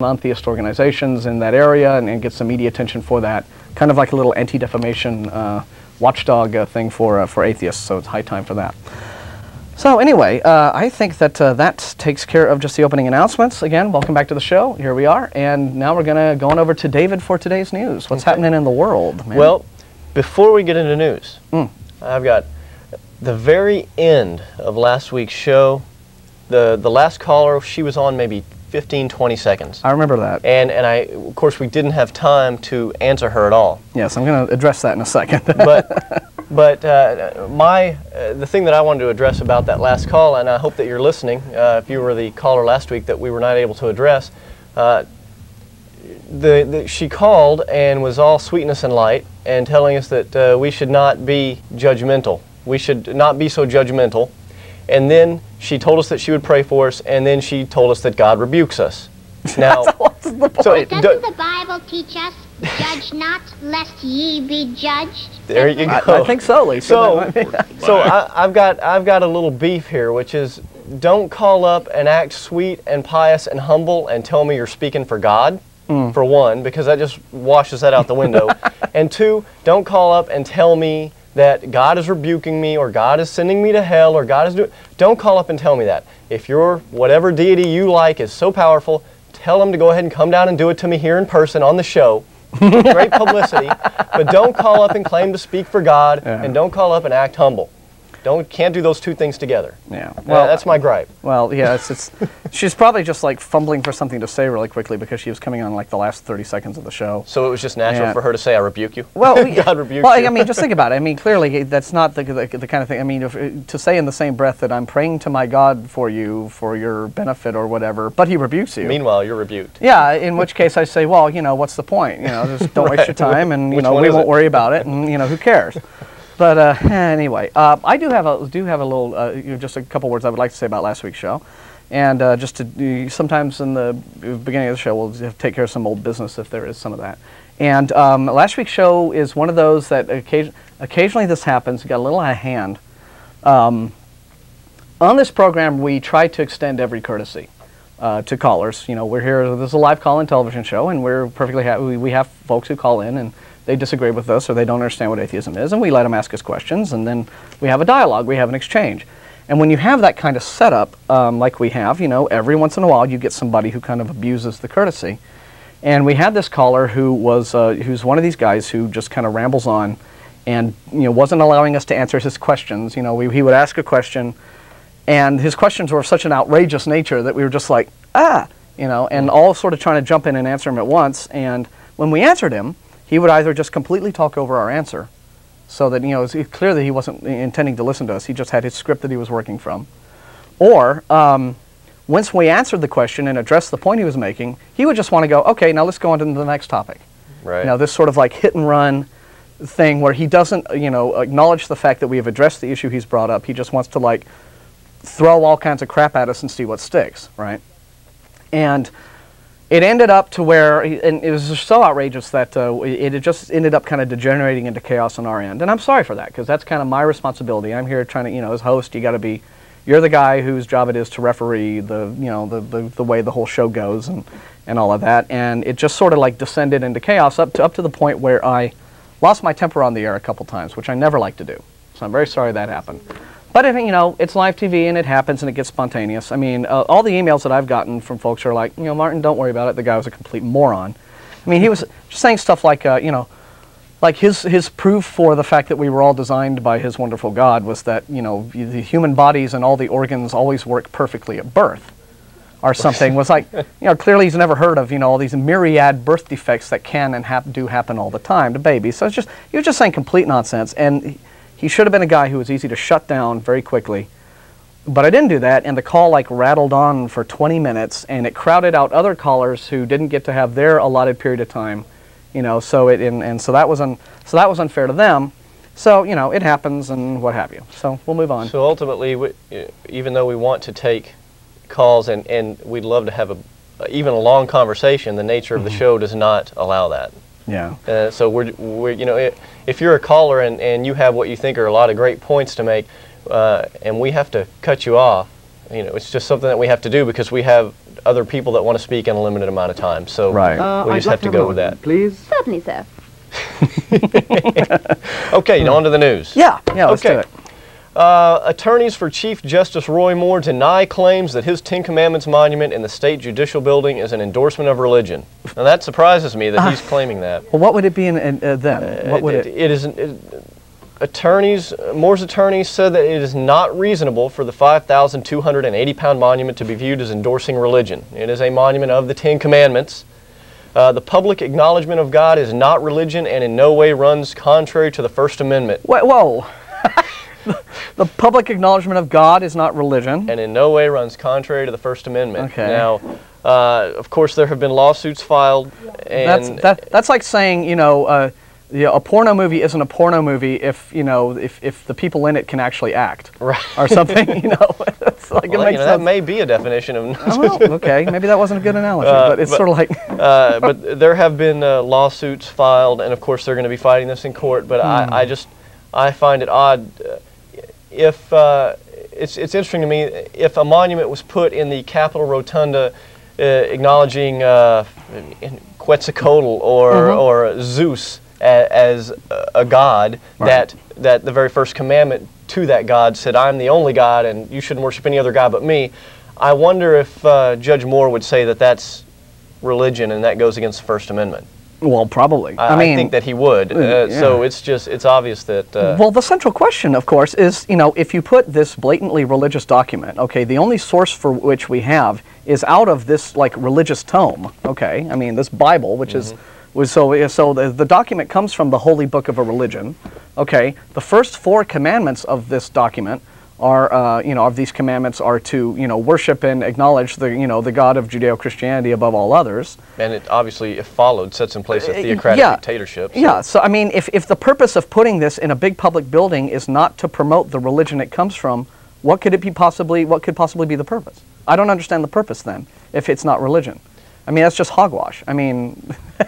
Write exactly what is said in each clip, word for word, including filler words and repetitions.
non-theist organizations in that area and, and get some media attention for that. Kind of like a little anti-defamation uh, watchdog uh, thing for, uh, for atheists, so it's high time for that. So anyway, uh, I think that uh, that takes care of just the opening announcements. Again, welcome back to the show. Here we are, and now we're going to go on over to David for today's news. What's okay. happening in the world, man? Well, before we get into news, mm. I've got the very end of last week's show, the, the last caller, she was on maybe fifteen, twenty seconds. I remember that. And, and I, of course, we didn't have time to answer her at all. Yes, I'm going to address that in a second. but but uh, my, uh, the thing that I wanted to address about that last call, and I hope that you're listening, uh, if you were the caller last week that we were not able to address, uh, the, the, she called and was all sweetness and light and telling us that uh, we should not be judgmental. We should not be so judgmental. And then she told us that she would pray for us, and then she told us that God rebukes us. Now, what's the point? So doesn't the Bible teach us, judge not, lest ye be judged? There you go. I, I think so, Lisa. So, so I, I've got I've got a little beef here, which is don't call up and act sweet and pious and humble and tell me you're speaking for God. Mm. For one, because that just washes that out the window. And two, don't call up and tell me that God is rebuking me, or God is sending me to hell, or God is doing... Don't call up and tell me that. If your whatever deity you like is so powerful, tell him to go ahead and come down and do it to me here in person on the show. Great publicity. But don't call up and claim to speak for God, yeah. and don't call up and act humble. Don't can't do those two things together. Yeah. Well, uh, that's my gripe. Well, yeah, it's, it's she's probably just like fumbling for something to say really quickly because she was coming on like the last thirty seconds of the show. So it was just natural yeah. for her to say, "I rebuke you." Well, God rebuke well, you. I mean, just think about it. I mean, clearly that's not the the, the kind of thing. I mean, if, to say in the same breath that I'm praying to my God for you for your benefit or whatever, but he rebukes you. Meanwhile, you're rebuked. Yeah. In which case, I say, well, you know, what's the point? You know, just don't right. waste your time, and you which know, we won't it? worry about it, and you know, who cares? But uh, anyway, uh, I do have a do have a little, uh, you know, just a couple words I would like to say about last week's show, and uh, just to sometimes in the beginning of the show we'll take care of some old business if there is some of that. And um, last week's show is one of those that occasion, occasionally this happens. It got a little out of hand. Um, on this program, we try to extend every courtesy uh, to callers. You know, we're here. This is a live call-in television show, and we're perfectly happy. We, we have folks who call in and. They disagree with us or they don't understand what atheism is, and we let them ask us questions, and then we have a dialogue, we have an exchange. And when you have that kind of setup, um, like we have, you know, every once in a while you get somebody who kind of abuses the courtesy. And we had this caller who was, uh, who's one of these guys who just kind of rambles on and, you know, wasn't allowing us to answer his questions. You know, we, he would ask a question, and his questions were of such an outrageous nature that we were just like, ah, you know, and all sort of trying to jump in and answer him at once. And when we answered him, he would either just completely talk over our answer, so that, you know, it was clear that he wasn't intending to listen to us. He just had his script that he was working from. Or, um, once we answered the question and addressed the point he was making, he would just want to go, okay, now let's go on to the next topic. Right. You know, this sort of like hit and run thing where he doesn't, you know, acknowledge the fact that we have addressed the issue he's brought up. He just wants to like throw all kinds of crap at us and see what sticks, right? And it ended up to where, and it was so outrageous that uh, it, it just ended up kind of degenerating into chaos on our end. And I'm sorry for that, because that's kind of my responsibility. I'm here trying to, you know, as host, you got to be, you're the guy whose job it is to referee the, you know, the, the, the way the whole show goes and, and all of that. And it just sort of like descended into chaos up to, up to the point where I lost my temper on the air a couple times, which I never like to do. So I'm very sorry that happened. But, it, you know, it's live T V and it happens and it gets spontaneous. I mean, uh, all the emails that I've gotten from folks are like, you know, Martin, don't worry about it. The guy was a complete moron. I mean, he was just saying stuff like, uh, you know, like his, his proof for the fact that we were all designed by his wonderful God was that, you know, the human bodies and all the organs always work perfectly at birth or something. Was like, you know, clearly he's never heard of, you know, all these myriad birth defects that can and hap do happen all the time to babies. So it's just, he was just saying complete nonsense. And he should have been a guy who was easy to shut down very quickly. But I didn't do that, and the call like rattled on for twenty minutes, and it crowded out other callers who didn't get to have their allotted period of time, you know, so it and, and so that was un, so that was unfair to them. So, you know, it happens and what have you. So we'll move on. So ultimately, we, even though we want to take calls and, and we'd love to have a, even a long conversation, the nature of mm-hmm. the show does not allow that. Yeah. Uh, so we're, we're, you know, it, if you're a caller and, and you have what you think are a lot of great points to make, uh, and we have to cut you off, you know, it's just something that we have to do because we have other people that want to speak in a limited amount of time. So right. uh, we just I'd have like to go with that. Please. Certainly, sir. Okay, now on to the news. Yeah, yeah, let's okay. do it. Uh, attorneys for Chief Justice Roy Moore deny claims that his Ten Commandments monument in the state judicial building is an endorsement of religion. Now that surprises me that uh, he's claiming that. Well, what would it be in, in, uh, then? What uh, would it? It, it is. It, attorneys, Moore's attorneys said that it is not reasonable for the five thousand two hundred eighty pound monument to be viewed as endorsing religion. It is a monument of the Ten Commandments. Uh, the public acknowledgement of God is not religion and in no way runs contrary to the First Amendment. Wait, whoa. The public acknowledgement of God is not religion. And in no way runs contrary to the First Amendment. Okay. Now, uh, of course, there have been lawsuits filed. And that's, that, that's like saying, you know, uh, you know, a porno movie isn't a porno movie if, you know, if, if the people in it can actually act. Right. Or something, you know. It's like, well, it makes you know, sense. That may be a definition of... oh, well, okay, maybe that wasn't a good analogy, uh, but it's but, sort of like... uh, but there have been uh, lawsuits filed, and of course they're going to be fighting this in court, but hmm. I, I just, I find it odd... Uh, If uh, it's it's interesting to me, if a monument was put in the Capitol Rotunda, uh, acknowledging uh, Quetzalcoatl or mm-hmm. or Zeus a, as a god, right. that that the very first commandment to that god said, "I'm the only God, and you shouldn't worship any other god but me." I wonder if uh, Judge Moore would say that that's religion and that goes against the First Amendment. Well, probably. I, I mean, I think that he would. Uh, yeah. So it's just, it's obvious that... Uh, well, the central question, of course, is, you know, if you put this blatantly religious document, okay, the only source for which we have is out of this, like, religious tome, okay? I mean, this Bible, which mm-hmm. is... was so so the, the document comes from the holy book of a religion, okay? The first four commandments of this document are, uh, you know, of these commandments are to, you know, worship and acknowledge the, you know, the God of Judeo-Christianity above all others. And it obviously, if followed, sets in place a theocratic yeah. dictatorship. So. Yeah, so I mean, if, if the purpose of putting this in a big public building is not to promote the religion it comes from, what could it be possibly, what could possibly be the purpose? I don't understand the purpose then, if it's not religion. I mean, that's just hogwash. I mean,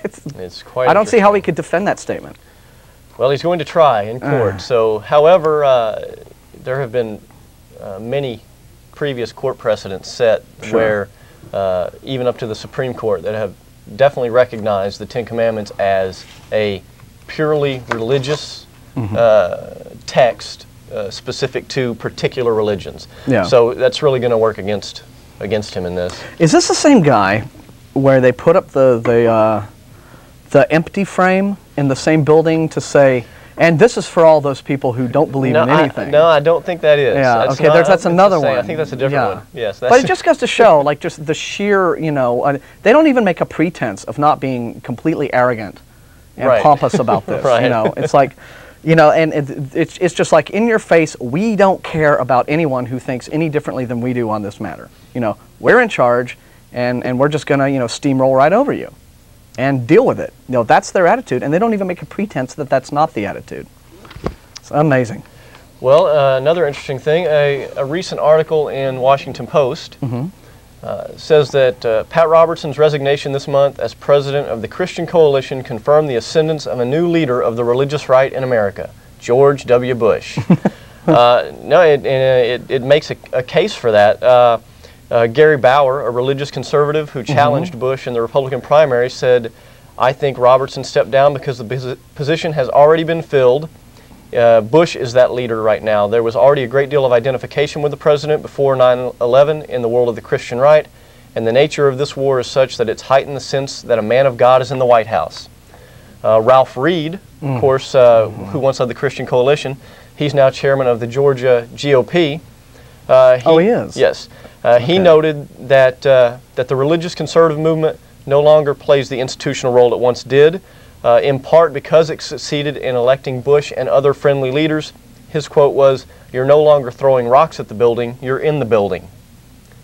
it's, it's quite I don't see how he could defend that statement. Well, he's going to try in court, uh. so however, uh, there have been uh, many previous court precedents set sure. where, uh, even up to the Supreme Court, that have definitely recognized the Ten Commandments as a purely religious mm-hmm. uh, text uh, specific to particular religions. Yeah. So that's really going to work against against him in this. Is this the same guy where they put up the the, uh, the empty frame in the same building to say, and this is for all those people who don't believe no, in anything. I, no, I don't think that is. Yeah, that's okay, not, there's, that's another one. I think that's a different yeah. one. Yes, that's but it just goes to show, like, just the sheer, you know, uh, they don't even make a pretense of not being completely arrogant and right. pompous about this. Right. You know, it's like, you know, and it, it's, it's just like in your face, we don't care about anyone who thinks any differently than we do on this matter. You know, we're in charge, and, and we're just going to, you know, steamroll right over you. And deal with it. You know, that's their attitude, and they don't even make a pretense that that's not the attitude. It's amazing. Well, uh, another interesting thing, a, a recent article in Washington Post mm-hmm. uh, says that uh, Pat Robertson's resignation this month as president of the Christian Coalition confirmed the ascendance of a new leader of the religious right in America, George W. Bush. uh, no, it, it, it makes a, a case for that. Uh, Uh, Gary Bauer, a religious conservative who challenged mm-hmm. Bush in the Republican primary, said, "I think Robertson stepped down because the position has already been filled. Uh, Bush is that leader right now. There was already a great deal of identification with the president before nine eleven in the world of the Christian right, and the nature of this war is such that it's heightened the sense that a man of God is in the White House." Uh, Ralph Reed, mm. of course, uh, mm-hmm. who once led the Christian Coalition, he's now chairman of the Georgia G O P. Uh, he, oh, he is? Yes. Uh, okay. He noted that, uh, that the religious conservative movement no longer plays the institutional role it once did, uh, in part because it succeeded in electing Bush and other friendly leaders. His quote was, "You're no longer throwing rocks at the building, you're in the building."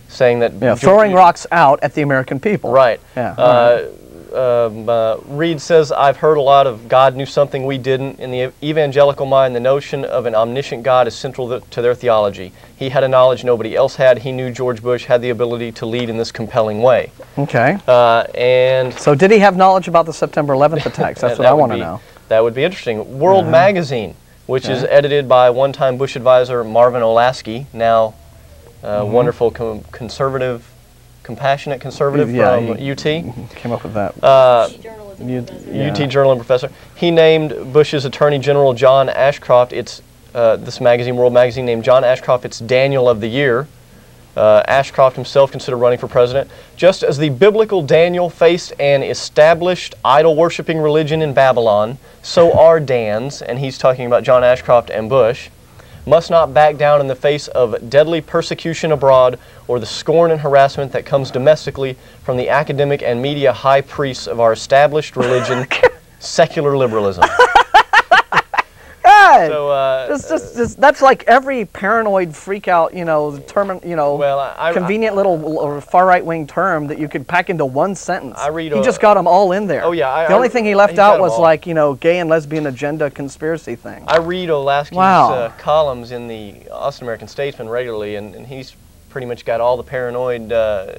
Saying that... Yeah, throwing rocks out at the American people. Right. Yeah. Uh, um, uh, Reed says, "I've heard a lot of God knew something we didn't. In the evangelical mind, the notion of an omniscient God is central th to their theology. He had a knowledge nobody else had. He knew George Bush had the ability to lead in this compelling way." Okay. Uh, and so did he have knowledge about the September eleventh attacks? That's what I want to know. That would be interesting. World uh-huh. Magazine, which okay. is edited by one-time Bush advisor Marvin Olasky, now uh, mm-hmm. wonderful com conservative compassionate conservative yeah, from U T. Came up with that. Uh, U T journalism, U T, yeah. U T journalism professor. He named Bush's Attorney General John Ashcroft. It's uh, this magazine, World Magazine, named John Ashcroft its Daniel of the Year. Uh, Ashcroft himself considered running for president. Just as the biblical Daniel faced an established idol-worshipping religion in Babylon, so are Dan's, and he's talking about John Ashcroft and Bush, must not back down in the face of deadly persecution abroad or the scorn and harassment that comes domestically from the academic and media high priests of our established religion, secular liberalism. So, uh, it's just, it's, that's like every paranoid freakout, you know, term, you know, well, I, I, convenient I, I, little or far right wing term that you could pack into one sentence. I read. He a, just got them all in there. Oh yeah. I, the only I, thing he left out was all. like you know, gay and lesbian agenda conspiracy thing. I read Olasky's wow. uh, columns in the Austin American Statesman regularly, and, and he's pretty much got all the paranoid. Uh,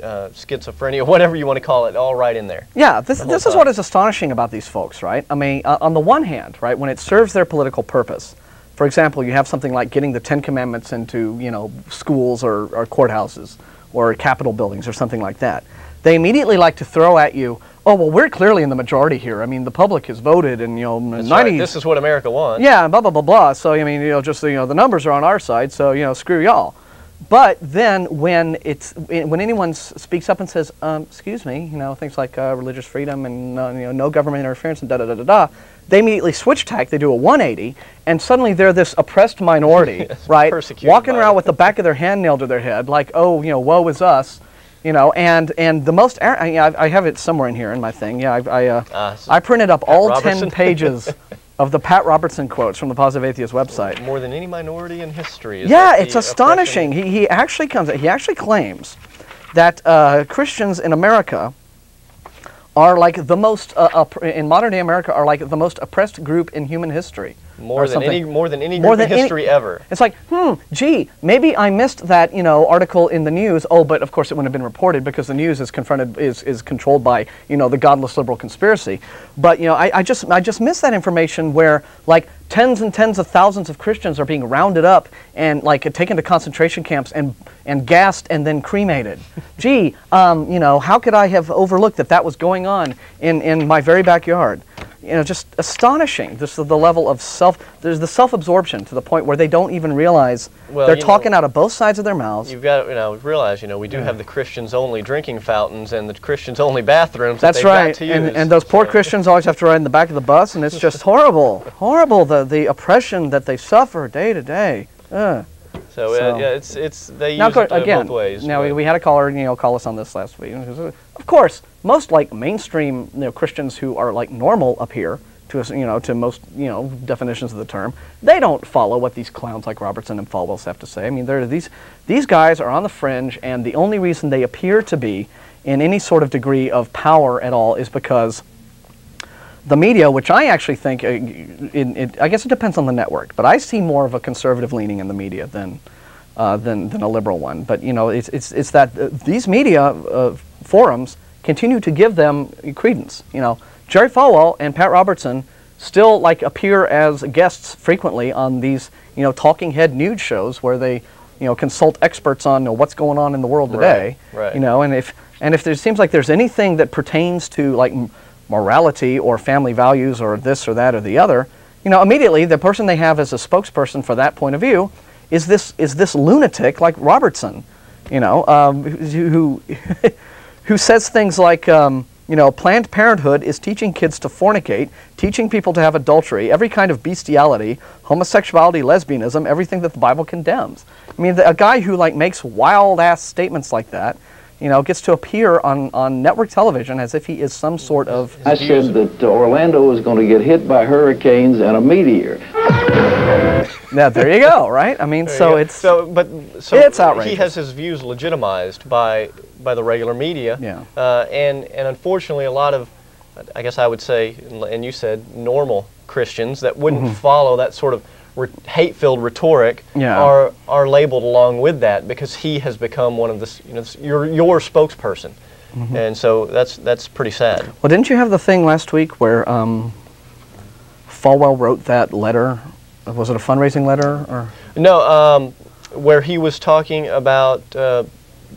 Uh, schizophrenia, whatever you want to call it, all right in there. Yeah, this, the this is what is astonishing about these folks, right? I mean, uh, on the one hand, right, when it serves their political purpose, for example, you have something like getting the Ten Commandments into, you know, schools or, or courthouses or Capitol buildings or something like that. They immediately like to throw at you, oh, well, we're clearly in the majority here. I mean, the public has voted and, you know, ninety... Right. This is what America wants. Yeah, blah, blah, blah, blah. So, I mean, you know, just, you know, the numbers are on our side, so, you know, screw y'all. But then, when it's when anyone s speaks up and says, um, "Excuse me," you know, things like uh, religious freedom and uh, you know, no government interference and da da da da da, they immediately switch tack. They do a one eighty, and suddenly they're this oppressed minority, yes, right, walking around with the back of their hand nailed to their head, like, "Oh, you know, woe is us," you know. And and the most, I, I have it somewhere in here in my thing. Yeah, I I, uh, uh, so I printed up Pat all Robertson. ten pages. Of the Pat Robertson quotes from the Positive Atheist website. More than any minority in history. Yeah, it's astonishing. He, he actually comes. He actually claims that uh, Christians in America are like the most uh, in modern day America are like the most oppressed group in human history. More than any more than any group in history ever. It's like, hmm, gee, maybe I missed that, you know, article in the news. Oh, but of course it wouldn't have been reported because the news is confronted is is controlled by, you know, the godless liberal conspiracy. But, you know, I, I just I just missed that information where like tens and tens of thousands of Christians are being rounded up and like taken to concentration camps and and gassed and then cremated. Gee, um, you know, how could I have overlooked that that was going on in in my very backyard? You know, just astonishing. This is the level of self. There's the self-absorption to the point where they don't even realize well, they're talking know, out of both sides of their mouths. You've got to you know, realize, you know, we do yeah. have the Christians-only drinking fountains and the Christians-only bathrooms. That's that right. Got to use. And, and those poor so. Christians always have to ride in the back of the bus, and it's just horrible, horrible. The the oppression that they suffer day to day. Ugh. So, so. Uh, yeah, it's it's they now, use it, uh, again, both ways. Now we, we had a caller, you know, call us on this last week. Of course, most like mainstream you know, Christians who are like normal up here to you know to most you know definitions of the term, they don't follow what these clowns like Robertson and Falwell have to say. I mean, there these these guys are on the fringe, and the only reason they appear to be in any sort of degree of power at all is because the media, which I actually think, uh, it, it, I guess it depends on the network, but I see more of a conservative leaning in the media than uh, than than a liberal one. But you know, it's it's it's that uh, these media. Uh, forums continue to give them credence. You know, Jerry Falwell and Pat Robertson still like appear as guests frequently on these, you know, talking head news shows where they, you know, consult experts on you know, what's going on in the world today. Right, right. You know, and if and if there seems like there's anything that pertains to like morality or family values or this or that or the other, you know, immediately the person they have as a spokesperson for that point of view is this is this lunatic like Robertson, you know, um, who. who who says things like, um, you know, Planned Parenthood is teaching kids to fornicate, teaching people to have adultery, every kind of bestiality, homosexuality, lesbianism, everything that the Bible condemns. I mean, the, a guy who, like, makes wild-ass statements like that, you know, gets to appear on, on network television as if he is some sort of... I said that uh, Orlando was going to get hit by hurricanes and a meteor. Now, there you go, right? I mean, there so it's so, but so it's outrageous. He has his views legitimized by by the regular media, yeah. uh, and and unfortunately, a lot of, I guess I would say, and you said, normal Christians that wouldn't mm-hmm. follow that sort of re hate-filled rhetoric yeah. are are labeled along with that because he has become one of the you know your your spokesperson, mm-hmm. and so that's that's pretty sad. Well, didn't you have the thing last week where um, Falwell wrote that letter? Was it a fundraising letter or? No, um, where he was talking about uh,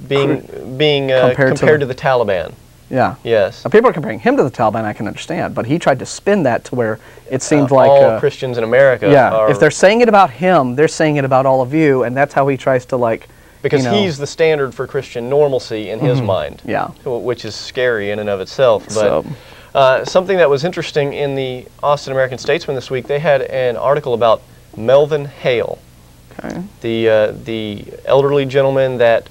being being uh, compared, compared to, the, to the Taliban. Yeah. Yes. Now, people are comparing him to the Taliban. I can understand, but he tried to spin that to where it seemed uh, like all uh, Christians in America. Yeah. Are if they're saying it about him, they're saying it about all of you, and that's how he tries to like. Because you know, he's the standard for Christian normalcy in mm-hmm. his mind. Yeah. Which is scary in and of itself. But so. uh, something that was interesting in the Austin American Statesman this week, they had an article about Melvin Hale, okay. the uh, the elderly gentleman that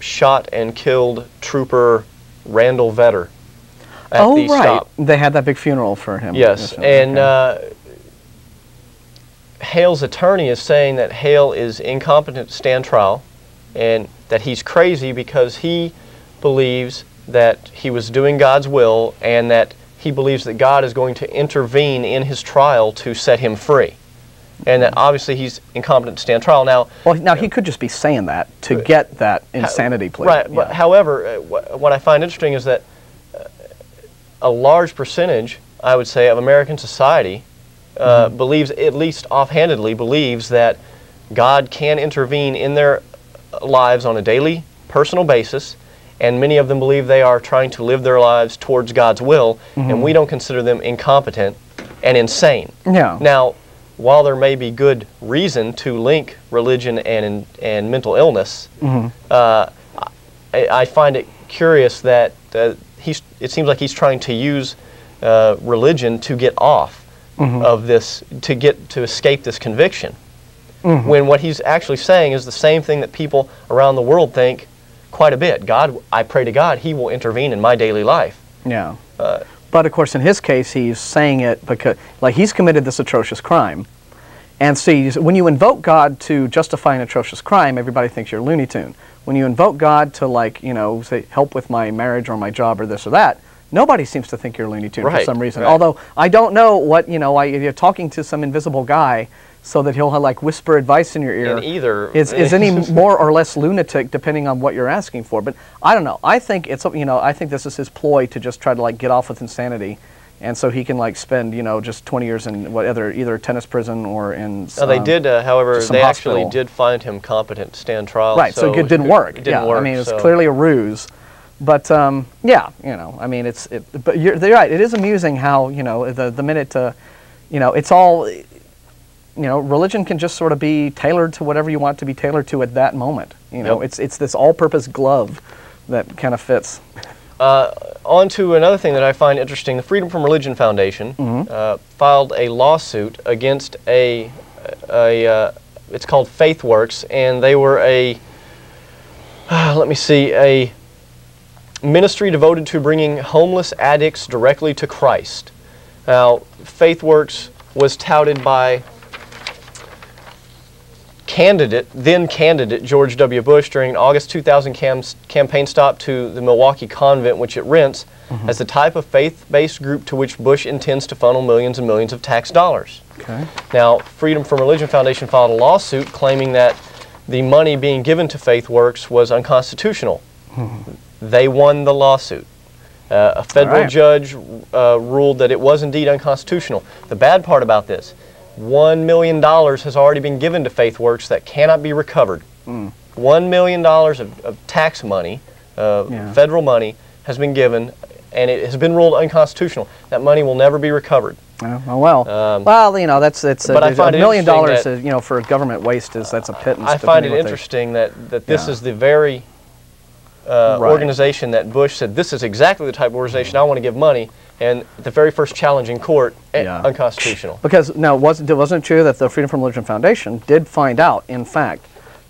shot and killed Trooper Randall Vetter at oh, the right. stop. They had that big funeral for him. Yes, and okay. uh, Hale's attorney is saying that Hale is incompetent to stand trial and that he's crazy because he believes that he was doing God's will and that he believes that God is going to intervene in his trial to set him free. And that obviously he's incompetent to stand trial. Now, well, now he could just be saying that to get that insanity plea. Right. Yeah. But however, what I find interesting is that a large percentage, I would say, of American society uh, mm-hmm. believes, at least offhandedly, believes that God can intervene in their lives on a daily, personal basis, and many of them believe they are trying to live their lives towards God's will, mm-hmm. and we don't consider them incompetent and insane. Yeah. Now, while there may be good reason to link religion and and mental illness, mm-hmm. uh, I, I find it curious that uh, he's, it seems like he's trying to use uh, religion to get off mm-hmm. of this, to get to escape this conviction. Mm-hmm. When what he's actually saying is the same thing that people around the world think quite a bit. God, I pray to God, He will intervene in my daily life. Yeah. Uh, but of course, in his case, he's saying it because, like, he's committed this atrocious crime. And see, when you invoke God to justify an atrocious crime, everybody thinks you're a Looney Tune. When you invoke God to, like, you know, say, help with my marriage or my job or this or that, nobody seems to think you're a Looney Tune right, for some reason. Right. Although, I don't know what, you know, I, you're talking to some invisible guy so that he'll like whisper advice in your ear. In either is is any more or less lunatic depending on what you're asking for. But I don't know. I think it's you know I think this is his ploy to just try to like get off with insanity, and so he can like spend you know just twenty years in whatever either tennis prison or in. Some, no, they did. Uh, however, they hospital. actually did find him competent to stand trial. Right. So, so it didn't work. It didn't yeah. work. I mean, it was so. clearly a ruse. But um, yeah, you know, I mean, it's it. But you're, you're right. It is amusing how you know the the minute, uh, you know, it's all. You know, religion can just sort of be tailored to whatever you want to be tailored to at that moment. You know, yep. it's it's this all-purpose glove that kind of fits. Uh, on to another thing that I find interesting. The Freedom from Religion Foundation mm-hmm. uh, filed a lawsuit against a, a uh, it's called FaithWorks, and they were a, uh, let me see, a ministry devoted to bringing homeless addicts directly to Christ. Now, FaithWorks was touted by candidate, then candidate George W. Bush during an August two thousand cam campaign stop to the Milwaukee convent, which it rents, mm-hmm. as the type of faith-based group to which Bush intends to funnel millions and millions of tax dollars. Okay. Now, Freedom from Religion Foundation filed a lawsuit claiming that the money being given to FaithWorks was unconstitutional. Mm-hmm. They won the lawsuit. Uh, a federal right. judge uh, ruled that it was indeed unconstitutional. The bad part about this, One million dollars has already been given to FaithWorks that cannot be recovered. Mm. One million dollars of, of tax money, uh, yeah. federal money, has been given, and it has been ruled unconstitutional. That money will never be recovered. Oh, oh well, um, well, you know that's it's. A, but I find a million dollars, that, is, you know, for government waste is that's a pittance. I find it interesting they, that that this yeah. is the very uh, right. organization that Bush said this is exactly the type of organization I want to give money. And the very first challenge in court, yeah. unconstitutional. Because now, wasn't it wasn't true that the Freedom from Religion Foundation did find out, in fact,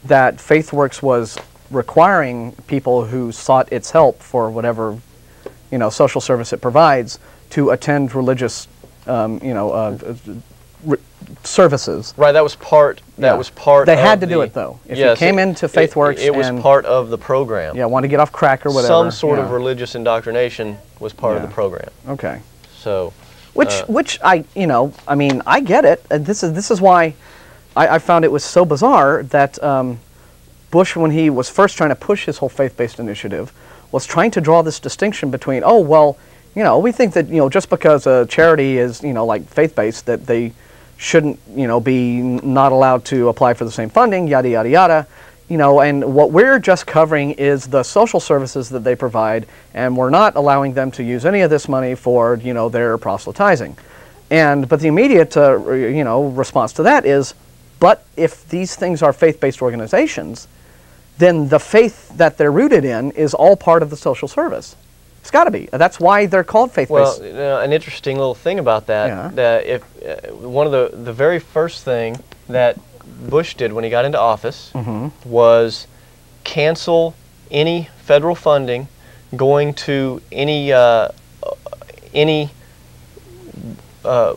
that FaithWorks was requiring people who sought its help for whatever, you know, social service it provides to attend religious, um, you know, uh, re services. Right. That was part. That yeah. was part. They had to the, do it though. If yes, you came it, into FaithWorks, it, it was and, part of the program. Yeah, want to get off crack or whatever. Some sort yeah. of religious indoctrination was part yeah. of the program. Okay. So, which uh, which I you know I mean I get it. And this is this is why I, I found it was so bizarre that um, Bush, when he was first trying to push his whole faith-based initiative, was trying to draw this distinction between oh well you know we think that you know just because a charity is you know like faith-based that they shouldn't you know be not allowed to apply for the same funding yada yada yada. you know, and what we're just covering is the social services that they provide, and we're not allowing them to use any of this money for, you know, their proselytizing. And, but the immediate, uh, you know, response to that is, but if these things are faith-based organizations, then the faith that they're rooted in is all part of the social service. It's got to be. That's why they're called faith-based. Well, you know, an interesting little thing about that, yeah. that if uh, one of the, the very first thing that Bush did when he got into office mm-hmm. was cancel any federal funding going to any uh, any uh,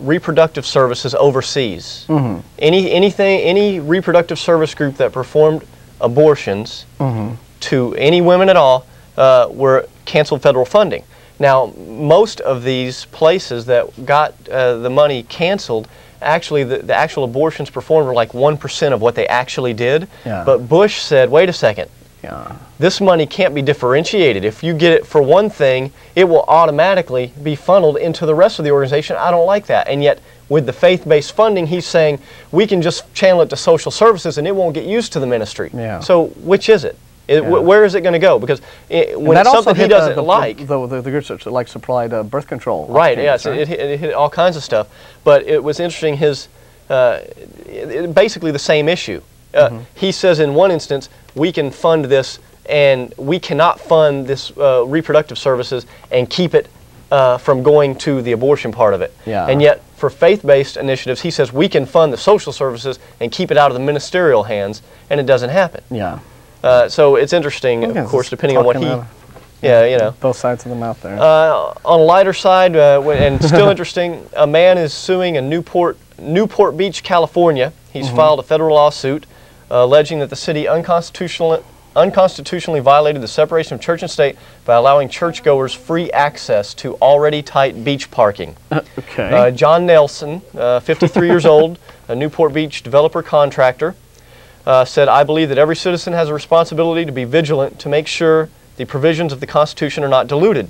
reproductive services overseas. Mm-hmm. Any anything any reproductive service group that performed abortions mm-hmm. to any women at all uh, were canceled federal funding. Now, most of these places that got uh, the money canceled, actually the, the actual abortions performed were like one percent of what they actually did. Yeah. But Bush said, wait a second, yeah. this money can't be differentiated. If you get it for one thing, it will automatically be funneled into the rest of the organization. I don't like that. And yet, with the faith-based funding, he's saying, we can just channel it to social services and it won't get used to the ministry. Yeah. So which is it? It, yeah. wh where is it going to go? Because it, when it's something he doesn't the, the, like, the, the, the research that like supplied uh, birth control, right? Yes, right? It, it, it hit all kinds of stuff. But it was interesting. His uh, it, it, basically the same issue. Uh, mm-hmm. He says in one instance, we can fund this, and we cannot fund this uh, reproductive services and keep it uh, from going to the abortion part of it. Yeah. And yet, for faith-based initiatives, he says we can fund the social services and keep it out of the ministerial hands, and it doesn't happen. Yeah. Uh, so it's interesting, of course, depending on what he, yeah, yeah, you know. Both sides of the mouth there. Uh, on the lighter side, uh, and still interesting, a man is suing in Newport, Newport Beach, California. He's mm-hmm. filed a federal lawsuit uh, alleging that the city unconstitutionally, unconstitutionally violated the separation of church and state by allowing churchgoers free access to already tight beach parking. Uh, okay. Uh, John Nelson, uh, fifty-three years old, a Newport Beach developer contractor, Uh, said, I believe that every citizen has a responsibility to be vigilant to make sure the provisions of the Constitution are not diluted.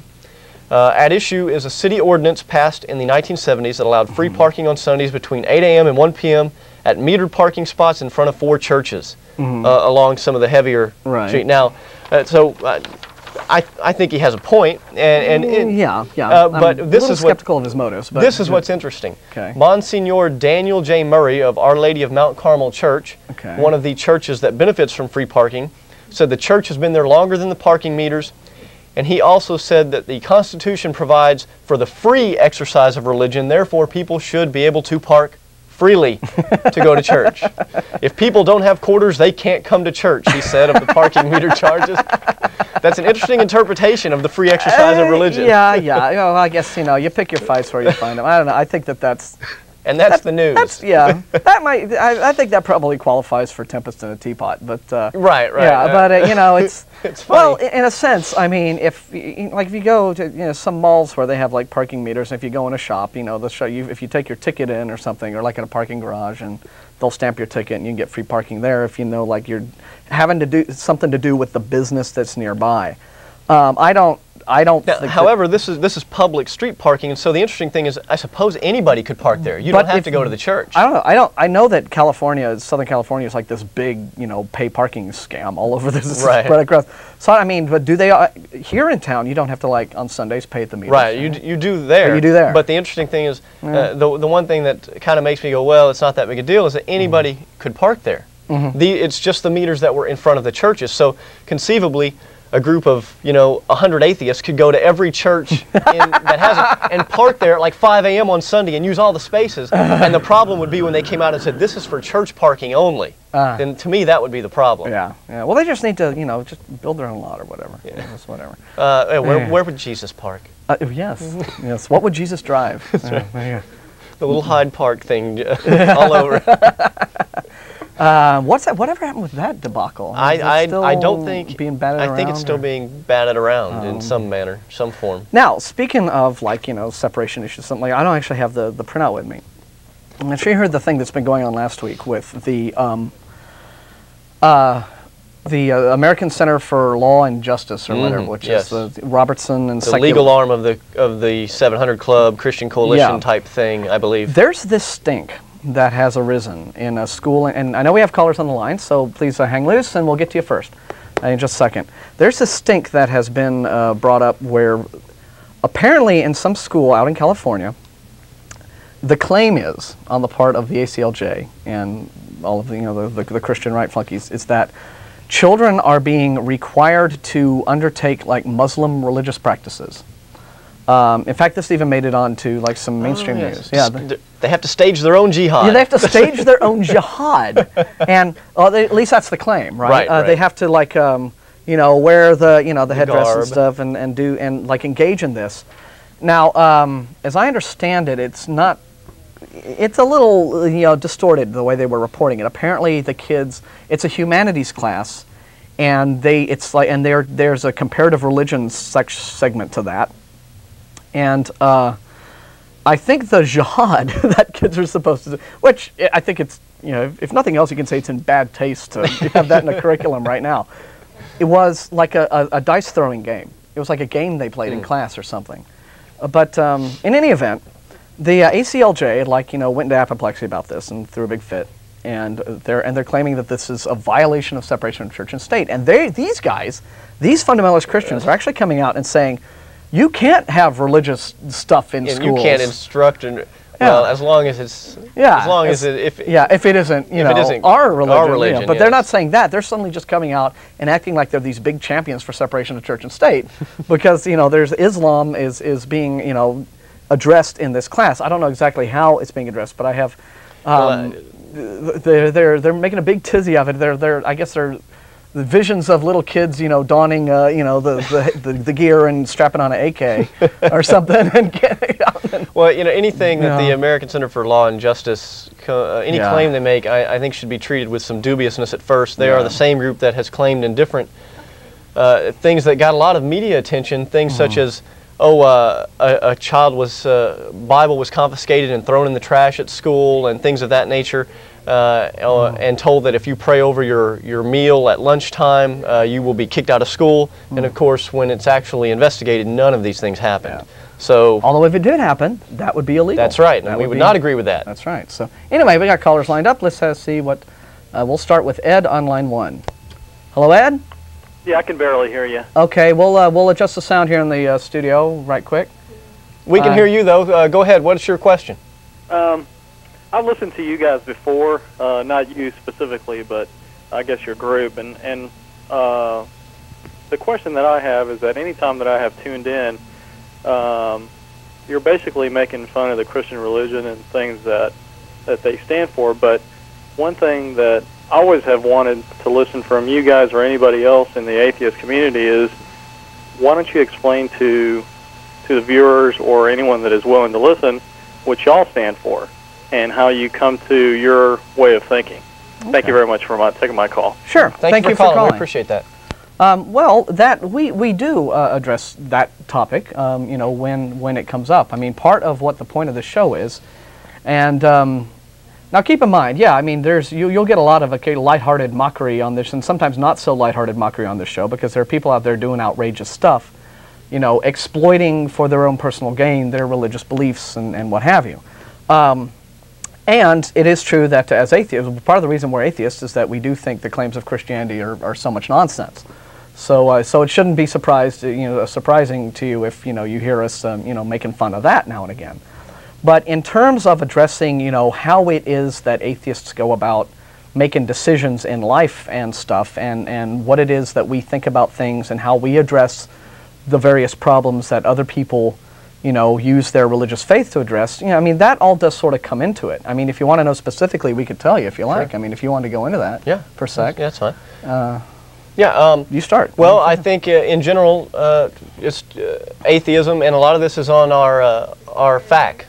Uh, at issue is a city ordinance passed in the nineteen seventies that allowed free parking on Sundays between eight A M and one P M at metered parking spots in front of four churches mm-hmm. uh, along some of the heavier right. street. Now, uh, so uh, I, I think he has a point. And, and it, yeah, yeah. Uh, but I'm this a is skeptical what, of his motives. But this is what's interesting. Okay. Monsignor Daniel J Murray of Our Lady of Mount Carmel Church, okay. one of the churches that benefits from free parking, said the church has been there longer than the parking meters. And he also said that the Constitution provides for the free exercise of religion. Therefore, people should be able to park freely to go to church. If people don't have quarters, they can't come to church, he said, of the parking meter charges. That's an interesting interpretation of the free exercise uh, of religion. Yeah, yeah. You know, I guess, you know, you pick your fights where you find them. I don't know. I think that that's... And that's that, the news. That's, yeah. That might... I, I think that probably qualifies for Tempest in a Teapot, but... Uh, right, right. Yeah, uh, but, uh, you know, it's... It's funny. Well, in a sense, I mean, if... Like, if you go to, you know, some malls where they have, like, parking meters, and if you go in a shop, you know, they'll show you... If you take your ticket in or something, or, like, in a parking garage, and they'll stamp your ticket, and you can get free parking there if you know, like, you're having to do something to do with the business that's nearby. Um, I don't... I don't now, think however, this is this is public street parking, and so the interesting thing is, I suppose anybody could park there. You don't have to go to the church. I don't know. I don't. I know that California, Southern California, is like this big, you know, pay parking scam all over this right across. So I mean, but do they uh, here in town? You don't have to like on Sundays pay at the meter. Right. You you do there. Or you do there. But the interesting thing is, yeah. uh, the the one thing that kind of makes me go, well, it's not that big a deal, is that anybody mm-hmm. could park there. Mm-hmm. The it's just the meters that were in front of the churches. So conceivably, a group of, you know, a hundred atheists could go to every church in, that has it and park there at like five A M on Sunday and use all the spaces. And the problem would be when they came out and said, this is for church parking only. Uh, then to me, that would be the problem. Yeah, yeah. Well, they just need to, you know, just build their own lot or whatever. Yeah. You know, whatever. Uh, where, yeah. where would Jesus park? Uh, yes, yes. What would Jesus drive? That's uh, right. Right, the little Hyde Park thing all over. Uh, what's that? Whatever happened with that debacle? I, I, still I don't think being batted I around think it's still or? being batted around um, in some manner, some form. Now, speaking of like you know separation issues, something like I don't actually have the the printout with me. And she heard the thing that's been going on last week with the um, uh, the uh, American Center for Law and Justice or mm, whatever, which yes. is the Robertson and the secular legal arm of the of the seven hundred Club Christian Coalition yeah. type thing, I believe. There's this stink that has arisen in a school, and I know we have callers on the line, so please uh, hang loose and we'll get to you first uh, in just a second. There's this stink that has been uh, brought up where apparently in some school out in California, the claim is on the part of the A C L J and all of the, you know, the, the, the Christian right flunkies, is that children are being required to undertake like Muslim religious practices. Um, in fact, this even made it onto like some mainstream oh, yes. news. Yeah, they, they have to stage their own jihad. Yeah, they have to stage their own jihad, and uh, they, at least that's the claim, right? Right, uh, right. They have to like, um, you know, wear the, you know, the, the headdress garb and stuff, and and do and like engage in this. Now, um, as I understand it, it's not. It's a little, you know, distorted the way they were reporting it. Apparently, the kids. It's a humanities class, and they. It's like, and there there's a comparative religion sec segment to that. And uh, I think the jihad that kids are supposed to do, which I think it's, you know, if, if nothing else, you can say it's in bad taste to have that in the curriculum right now. It was like a, a, a dice throwing game. It was like a game they played mm. in class or something. Uh, but um, in any event, the uh, A C L J, like, you know, went into apoplexy about this and threw a big fit. And they're, and they're claiming that this is a violation of separation of church and state. And they, these guys, these fundamentalist Christians, are actually coming out and saying, you can't have religious stuff in yeah, schools. You can't instruct, and yeah. well, as long as it's yeah, as long as, as it if it, yeah, if it isn't you know it isn't our religion. Our religion you know, but yes. they're not saying that. They're suddenly just coming out and acting like they're these big champions for separation of church and state, because you know there's Islam is is being you know addressed in this class. I don't know exactly how it's being addressed, but I have um, well, uh, they're they're they're making a big tizzy of it. They're they're I guess they're. The visions of little kids, you know, donning, uh, you know, the, the, the, the gear and strapping on an A K or something. And getting out and well, you know, anything you that know. the American Center for Law and Justice, uh, any yeah. claim they make, I, I think should be treated with some dubiousness at first. They yeah. are the same group that has claimed in different uh, things that got a lot of media attention, things mm. such as, oh, uh, a, a child was, uh, Bible was confiscated and thrown in the trash at school and things of that nature. Uh, mm. And told that if you pray over your, your meal at lunchtime, uh, you will be kicked out of school. Mm. And of course, when it's actually investigated, none of these things happened. Yeah. So, although if it did happen, that would be illegal. That's right, and that we would, would not agree with that. That's right. So anyway, we got callers lined up. Let's uh, see what, uh, we'll start with Ed on line one. Hello, Ed? Yeah, I can barely hear you. Okay, we'll, uh, we'll adjust the sound here in the uh, studio right quick. We can uh, hear you, though. Uh, go ahead. What's your question? Um... I've listened to you guys before, uh, not you specifically, but I guess your group. And, and uh, the question that I have is that any time that I have tuned in, um, you're basically making fun of the Christian religion and things that, that they stand for. But one thing that I always have wanted to listen from you guys or anybody else in the atheist community is, why don't you explain to, to the viewers or anyone that is willing to listen what y'all stand for? And how you come to your way of thinking. Okay. Thank you very much for my, taking my call. Sure. Thank, Thank you, you for calling. calling. We appreciate that. Um, well, that we we do uh, address that topic. Um, you know, when when it comes up. I mean, part of what the point of the show is. And um, now, keep in mind, yeah, I mean, there's you you'll get a lot of okay, lighthearted mockery on this, and sometimes not so lighthearted mockery on this show, because there are people out there doing outrageous stuff. You know, exploiting for their own personal gain their religious beliefs and and what have you. Um, And it is true that uh, as atheists, part of the reason we're atheists is that we do think the claims of Christianity are, are so much nonsense. So, uh, so it shouldn't be surprised, you know, surprising to you if you know you hear us, um, you know, making fun of that now and again. But in terms of addressing, you know, how it is that atheists go about making decisions in life and stuff, and and what it is that we think about things, and how we address the various problems that other people. You know, use their religious faith to address, you know, I mean, that all does sort of come into it. I mean, if you want to know specifically, we could tell you if you like. Sure. I mean, if you want to go into that yeah, for a sec. Yeah, that's fine. Uh, yeah. Um, you start. Well, I think uh, in general, uh, it's uh, atheism, and a lot of this is on our, uh, our F A Q,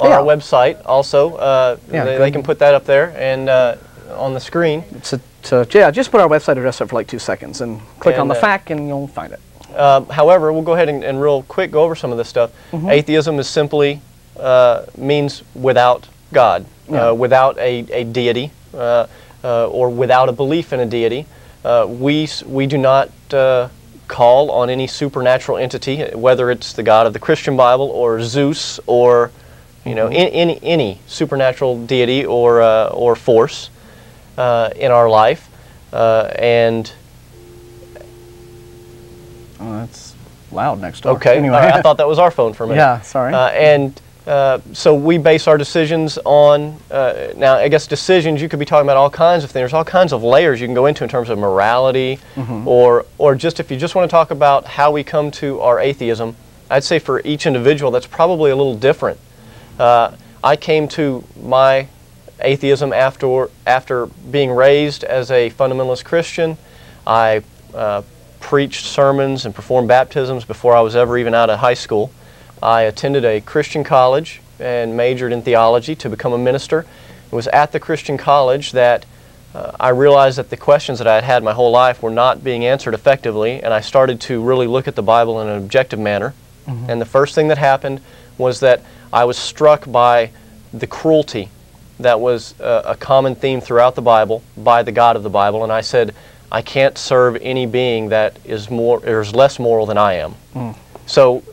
on yeah. our website also. Uh, yeah, they, they can put that up there and uh, on the screen. It's a, to, yeah, just put our website address up for like two seconds and click and, on the uh, F A Q and you'll find it. Uh, however, we'll go ahead and, and real quick go over some of this stuff. Mm-hmm. Atheism is simply uh, means without God, yeah. uh, without a, a deity, uh, uh, or without a belief in a deity. Uh, we, we do not uh, call on any supernatural entity, whether it's the God of the Christian Bible or Zeus or you know, in, in, any supernatural deity or, uh, or force uh, in our life. Uh, and oh, that's loud next door. Okay, anyway. Right, I thought that was our phone for a minute. Yeah, sorry. Uh, and uh, so we base our decisions on, uh, now I guess decisions, you could be talking about all kinds of things. There's all kinds of layers you can go into in terms of morality, mm-hmm. or, or just if you just want to talk about how we come to our atheism, I'd say for each individual that's probably a little different. Uh, I came to my atheism after after being raised as a fundamentalist Christian. I uh, preached sermons and performed baptisms before I was ever even out of high school. I attended a Christian college and majored in theology to become a minister. It was at the Christian college that uh, I realized that the questions that I had had my whole life were not being answered effectively, and I started to really look at the Bible in an objective manner. Mm-hmm. And the first thing that happened was that I was struck by the cruelty that was uh, a common theme throughout the Bible by the God of the Bible, and I said, I can't serve any being that is more or is less moral than I am. Mm. So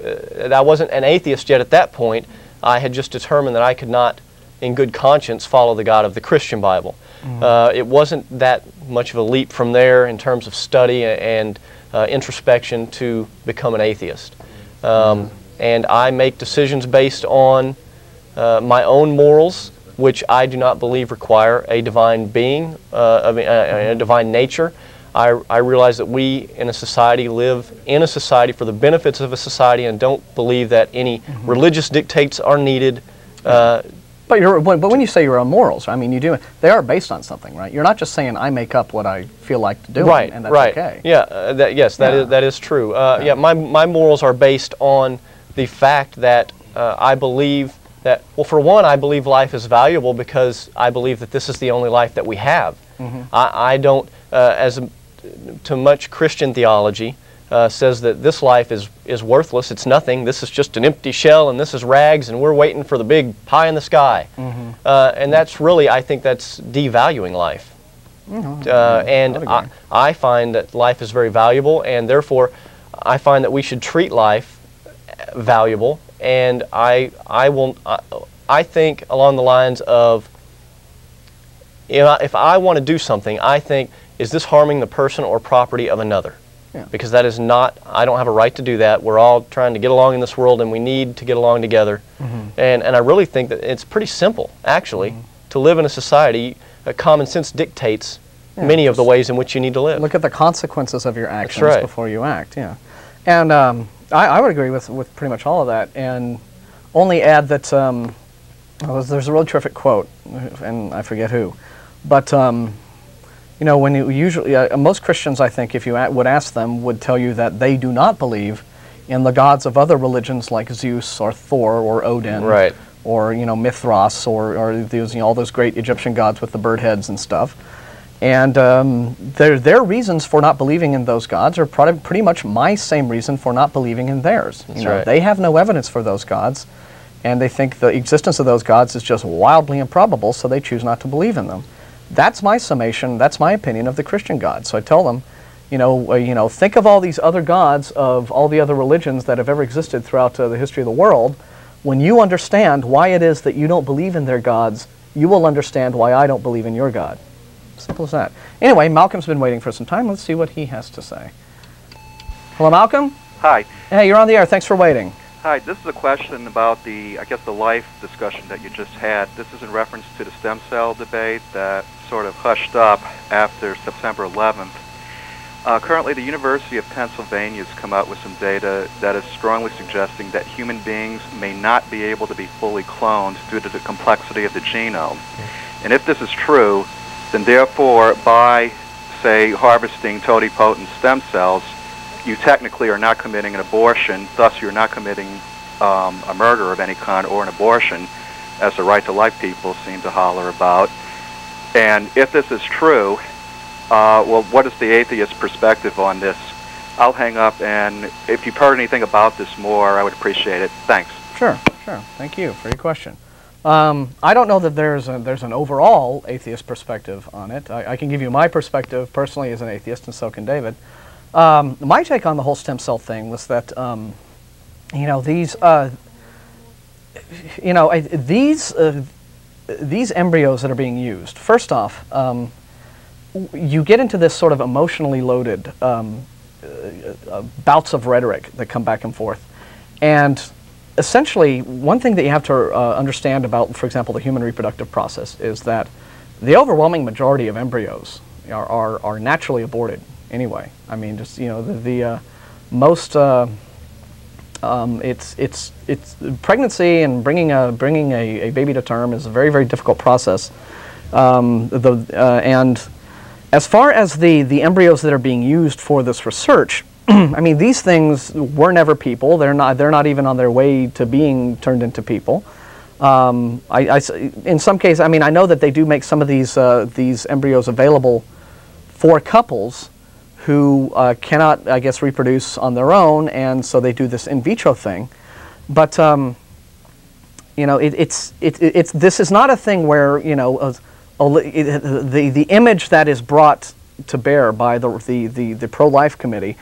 uh, I wasn't an atheist yet at that point. I had just determined that I could not, in good conscience, follow the God of the Christian Bible. Mm. Uh, it wasn't that much of a leap from there in terms of study and uh, introspection to become an atheist. Um, mm. And I make decisions based on uh, my own morals, which I do not believe require a divine being, uh, I mean, a, a divine nature. I, I realize that we in a society live in a society for the benefits of a society and don't believe that any mm-hmm. religious dictates are needed. Uh, but, you're, but when you say your own morals, I mean, you do, they are based on something, right? You're not just saying, I make up what I feel like to do, right, and that's right. okay. Yeah, uh, that, yes, that, yeah. Is, that is true. Uh, yeah, yeah my, my morals are based on the fact that uh, I believe that, well, for one, I believe life is valuable because I believe that this is the only life that we have. Mm-hmm. I, I don't, uh, as a, to much Christian theology, uh, says that this life is, is worthless, it's nothing, this is just an empty shell and this is rags and we're waiting for the big pie in the sky. Mm-hmm. uh, and that's really, I think that's devaluing life. Mm-hmm. uh, and I, I find that life is very valuable, and therefore I find that we should treat life valuable. And I, I will, I, I think along the lines of, if I, if I want to do something, I think, is this harming the person or property of another? Yeah. Because that is not, I don't have a right to do that. We're all trying to get along in this world, and we need to get along together. Mm-hmm. And, and I really think that it's pretty simple, actually, mm-hmm. to live in a society that common sense dictates yeah, many of the ways in which you need to live. Look at the consequences of your actions right. before you act, yeah. And, um, I, I would agree with, with pretty much all of that, and only add that um, there's a really terrific quote, and I forget who, but um, you know, when you usually, uh, most Christians, I think, if you a would ask them, would tell you that they do not believe in the gods of other religions like Zeus or Thor or Odin, right. or you know, Mithras, or, or those, you know, all those great Egyptian gods with the bird heads and stuff. And um, their, their reasons for not believing in those gods are pretty much my same reason for not believing in theirs. You know, right. They have no evidence for those gods, and they think the existence of those gods is just wildly improbable, so they choose not to believe in them. That's my summation, that's my opinion of the Christian God. So I tell them, you know, uh, you know, think of all these other gods of all the other religions that have ever existed throughout uh, the history of the world. When you understand why it is that you don't believe in their gods, you will understand why I don't believe in your God. Simple as that. Anyway, Malcolm's been waiting for some time. Let's see what he has to say. Hello, Malcolm? Hi. Hey, you're on the air. Thanks for waiting. Hi. This is a question about the, I guess, the life discussion that you just had. This is in reference to the stem cell debate that sort of hushed up after September eleventh. Uh, currently, the University of Pennsylvania has come out with some data that is strongly suggesting that human beings may not be able to be fully cloned due to the complexity of the genome. And if this is true, then therefore, by, say, harvesting totipotent stem cells, you technically are not committing an abortion, thus you're not committing um, a murder of any kind or an abortion, as the right to life people seem to holler about. And if this is true, uh, well, what is the atheist perspective on this? I'll hang up, and if you've heard anything about this more, I would appreciate it. Thanks. Sure, sure. Thank you for your question. Um, I don't know that there's, a, there's an overall atheist perspective on it. I, I can give you my perspective personally as an atheist, and so can David. Um, my take on the whole stem cell thing was that, um, you know, these, uh, you know, I, these uh, these embryos that are being used. First off, um, you get into this sort of emotionally loaded um, uh, uh, bouts of rhetoric that come back and forth, and essentially, one thing that you have to uh, understand about, for example, the human reproductive process is that the overwhelming majority of embryos are are, are naturally aborted anyway. I mean, just you know, the, the uh, most. Uh, Um, it's it's it's pregnancy and bringing a bringing a, a baby to term is a very very difficult process. Um, the uh, and as far as the the embryos that are being used for this research, I mean these things were never people. They're not they're not even on their way to being turned into people. Um, I, I in some cases I mean I know that they do make some of these uh, these embryos available for couples who uh, cannot, I guess, reproduce on their own, and so they do this in vitro thing. But um, you know, it, it's it, it, it's this is not a thing where you know a, a, it, the the image that is brought to bear by the the the, the pro-life committee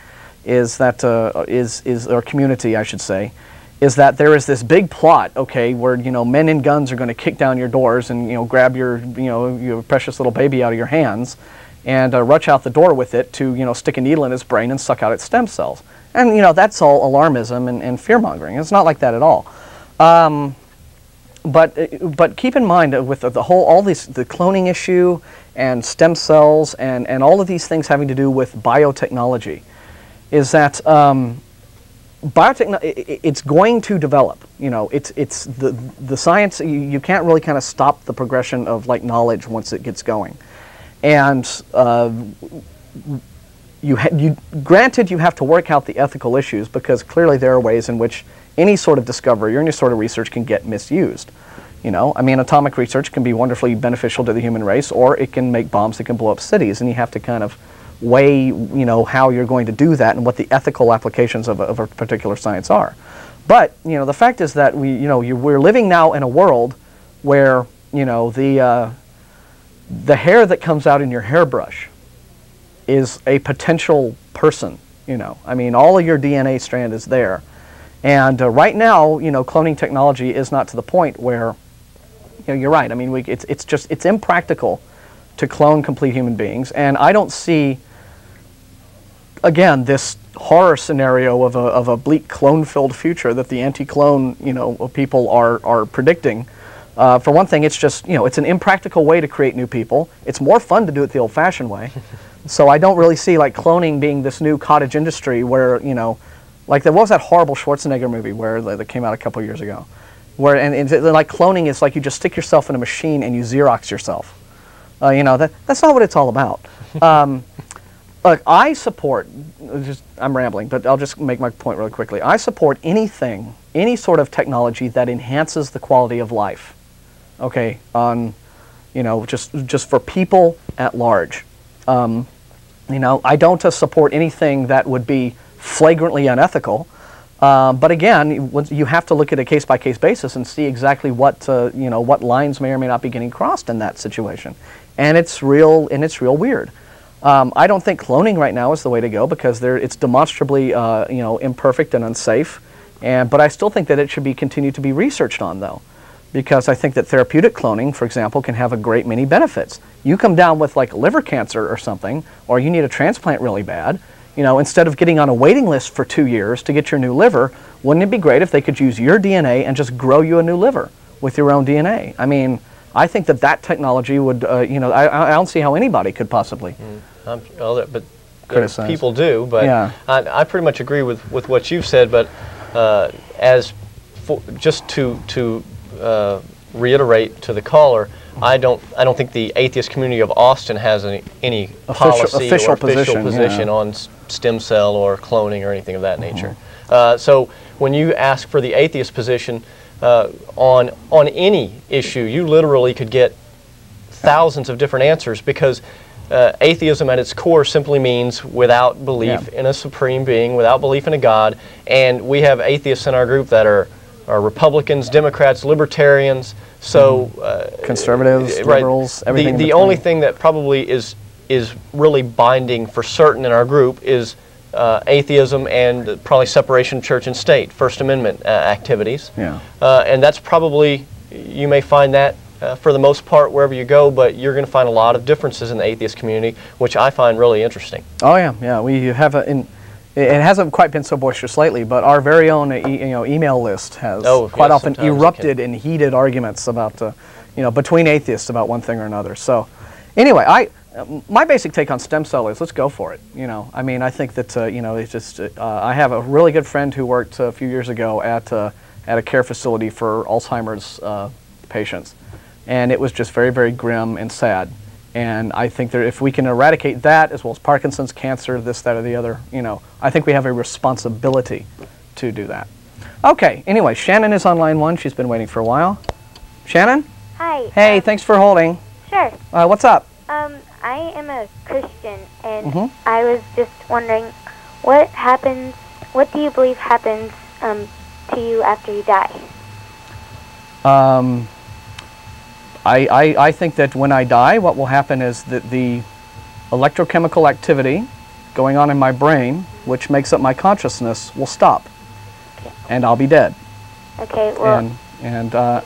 is that uh, is is or community, I should say, is that there is this big plot, okay, where you know men in guns are going to kick down your doors and you know grab your you know your precious little baby out of your hands and uh, rush out the door with it to, you know, stick a needle in its brain and suck out its stem cells. And, you know, that's all alarmism and, and fear-mongering. It's not like that at all. Um, but, but keep in mind with the whole, all these, the cloning issue and stem cells and, and all of these things having to do with biotechnology, is that um, biotechnology, it's going to develop. You know, it's, it's the, the science, you, you can't really kind of stop the progression of, like, knowledge once it gets going. And uh, you, ha you, granted, you have to work out the ethical issues because clearly there are ways in which any sort of discovery or any sort of research can get misused. You know, I mean, atomic research can be wonderfully beneficial to the human race, or it can make bombs that can blow up cities, and you have to kind of weigh, you know, how you're going to do that and what the ethical applications of a, of a particular science are. But you know, the fact is that we, you know, you, we're living now in a world where you know the uh, the hair that comes out in your hairbrush is a potential person, you know. I mean, all of your D N A strand is there. And uh, right now, you know, cloning technology is not to the point where, you know, you're right. I mean, we, it's, it's just, it's impractical to clone complete human beings. And I don't see, again, this horror scenario of a, of a bleak clone-filled future that the anti-clone, you know, people are, are predicting. Uh, for one thing, it's just, you know, it's an impractical way to create new people. It's more fun to do it the old-fashioned way. So I don't really see, like, cloning being this new cottage industry where, you know, like, there was that horrible Schwarzenegger movie where that came out a couple years ago. Where, and, and like, cloning is like you just stick yourself in a machine and you Xerox yourself. Uh, you know, that, that's not what it's all about. Um, look, I support, just, I'm rambling, but I'll just make my point really quickly. I support anything, any sort of technology that enhances the quality of life. Okay, on, you know, just just for people at large. Um, you know, I don't uh, support anything that would be flagrantly unethical. Uh, but again, you have to look at a case-by-case basis and see exactly what uh, you know what lines may or may not be getting crossed in that situation. And it's real, and it's real weird. Um, I don't think cloning right now is the way to go because there it's demonstrably uh, you know imperfect and unsafe. And but I still think that it should be continued to be researched on though, because I think that therapeutic cloning, for example, can have a great many benefits. You come down with like liver cancer or something, or you need a transplant really bad, you know, instead of getting on a waiting list for two years to get your new liver, wouldn't it be great if they could use your D N A and just grow you a new liver with your own D N A? I mean, I think that that technology would, uh, you know, I, I don't see how anybody could possibly. Mm, I'm, well, that, but criticize. People do, but yeah. I, I pretty much agree with, with what you've said, but uh, as for, just to, to Uh, reiterate to the caller, I don't I don't think the Atheist Community of Austin has any, any official, policy official or position, official position yeah. on s stem cell or cloning or anything of that mm-hmm. nature. Uh, so when you ask for the atheist position uh, on on any issue, you literally could get thousands of different answers because uh, atheism at its core simply means without belief yeah. in a supreme being, without belief in a God, and we have atheists in our group that are Are Republicans, Democrats, Libertarians, so uh, conservatives, right, liberals, everything. The, the only thing that probably is is really binding for certain in our group is uh, atheism and probably separation church and state, First Amendment uh, activities. Yeah. Uh, and that's probably, you may find that uh, for the most part wherever you go, but you're going to find a lot of differences in the atheist community, which I find really interesting. Oh yeah, yeah. We have a, in, it hasn't quite been so boisterous lately, but our very own e you know, email list has oh, quite yes, often erupted in heated arguments about, uh, you know, between atheists about one thing or another. So anyway, I. My basic take on stem cell is let's go for it. You know, I mean, I think that uh, you know, it's just. Uh, I have a really good friend who worked uh, a few years ago at uh, at a care facility for Alzheimer's uh, patients, and it was just very, very grim and sad. And I think that if we can eradicate that, as well as Parkinson's, cancer, this, that, or the other, you know, I think we have a responsibility to do that. Okay. Anyway, Shannon is on line one. She's been waiting for a while. Shannon. Hi. Hey, um, thanks for holding. Sure. Uh, what's up? Um. I am a Christian, and mm-hmm. I was just wondering, what happens, what do you believe happens um, to you after you die? Um, I, I, I think that when I die, what will happen is that the electrochemical activity going on in my brain, which makes up my consciousness, will stop, okay. And I'll be dead. Okay, well... And, and uh,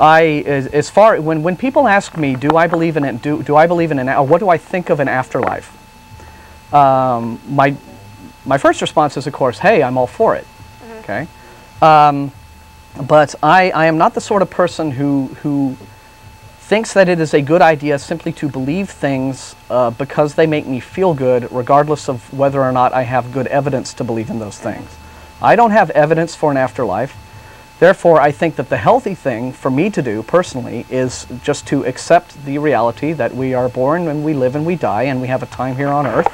I, as far when when people ask me, do I believe in it? Do do I believe in an? What do I think of an afterlife? Um, my my first response is, of course, hey, I'm all for it. Mm-hmm. Okay, um, but I I am not the sort of person who who thinks that it is a good idea simply to believe things uh, because they make me feel good, regardless of whether or not I have good evidence to believe in those things. I don't have evidence for an afterlife. Therefore, I think that the healthy thing for me to do, personally, is just to accept the reality that we are born and we live and we die and we have a time here on Earth.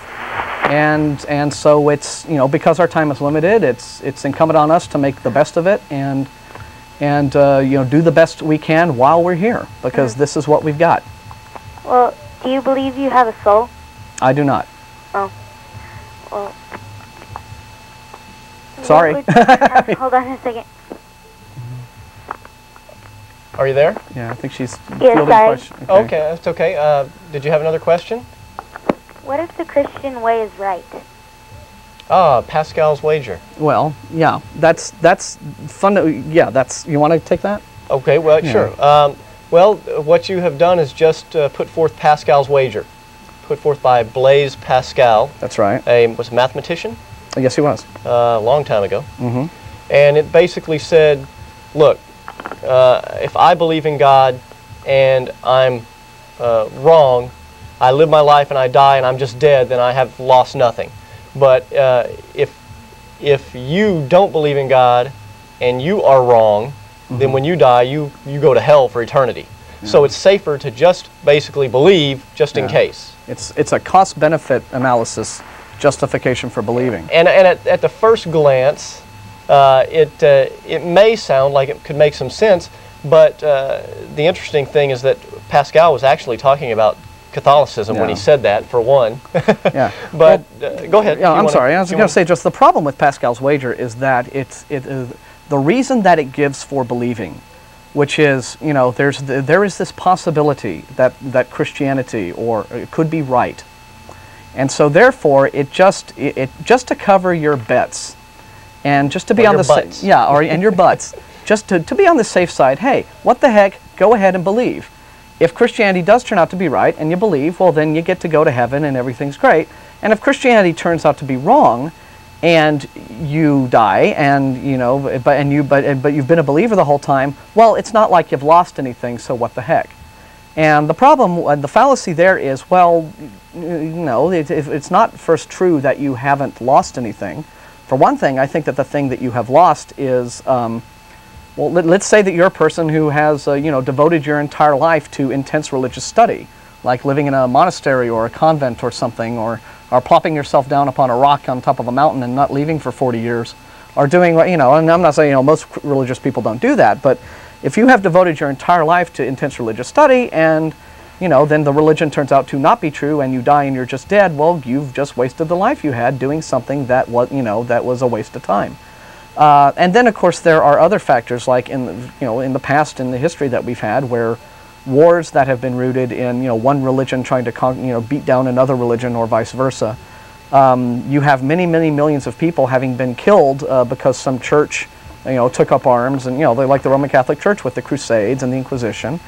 And and so it's, you know, because our time is limited, it's it's incumbent on us to make the best of it and, and uh, you know, do the best we can while we're here, because mm-hmm. this is what we've got. Well, do you believe you have a soul? I do not. Oh. Well. Sorry. Would, uh, hold on a second. Are you there? Yeah, I think she's fielding a question. Okay. okay, that's okay. Uh, did you have another question? What if the Christian way is right? Ah, Pascal's Wager. Well, yeah, that's that's fun. Yeah, that's. You want to take that? Okay. Well, yeah. Sure. Um, well, what you have done is just uh, put forth Pascal's Wager, put forth by Blaise Pascal. That's right. A was a mathematician. Yes, he was. Uh, a long time ago. Mm-hmm. And it basically said, look. Uh, if I believe in God and I'm uh, wrong, I live my life and I die and I'm just dead, then I have lost nothing. But uh, if, if you don't believe in God and you are wrong, mm-hmm. then when you die, you, you go to hell for eternity. Yeah. So it's safer to just basically believe just yeah. in case. It's, it's a cost-benefit analysis, justification for believing. And, and at, at the first glance, Uh, it, uh, it may sound like it could make some sense, but uh, the interesting thing is that Pascal was actually talking about Catholicism yeah. when he said that, for one. yeah. But well, uh, go ahead. Yeah, I'm wanna, sorry. I was going to say just the problem with Pascal's Wager is that it's, it is the reason that it gives for believing, which is, you know, there's the, there is this possibility that, that Christianity or it could be right. And so therefore, it just, it, it just to cover your bets, and just to be or on the safe yeah, or and your butts, just to, to be on the safe side, hey, what the heck, go ahead and believe. If Christianity does turn out to be right and you believe, well, then you get to go to heaven and everything's great. And if Christianity turns out to be wrong and you die and you know but and you but but you've been a believer the whole time, well, it's not like you've lost anything, so what the heck. And the problem, uh, the fallacy there is, well, you know, it, it's not first true that you haven't lost anything. For one thing, I think that the thing that you have lost is, um, well, let, let's say that you're a person who has, uh, you know, devoted your entire life to intense religious study, like living in a monastery or a convent or something, or, or plopping yourself down upon a rock on top of a mountain and not leaving for forty years, or doing, you know, and I'm not saying, you know, most religious people don't do that, but if you have devoted your entire life to intense religious study and, you know, then the religion turns out to not be true and you die and you're just dead, well, you've just wasted the life you had doing something that was, you know, that was a waste of time. Uh, and then, of course, there are other factors like in, the, you know, in the past, in the history that we've had where wars that have been rooted in, you know, one religion trying to, con you know, beat down another religion or vice versa. um, you have many, many millions of people having been killed uh, because some church, you know, took up arms, and you know, they like the Roman Catholic Church with the Crusades and the Inquisition.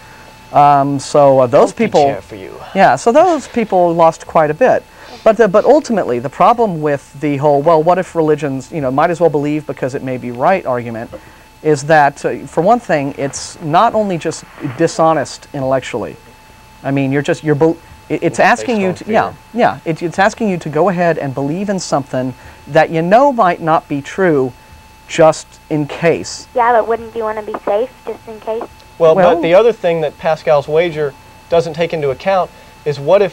Um, so uh, those people, for you. yeah, so those people lost quite a bit. But the, but ultimately, the problem with the whole well, what if religions, you know, might as well believe because it may be right argument, is that uh, for one thing, it's not only just dishonest intellectually. I mean, you're just you're. It's asking you to, yeah, yeah. It, it's asking you to go ahead and believe in something that you know might not be true, just in case. Yeah, but wouldn't you want to be safe, just in case? Well, well, but the other thing that Pascal's wager doesn't take into account is what if,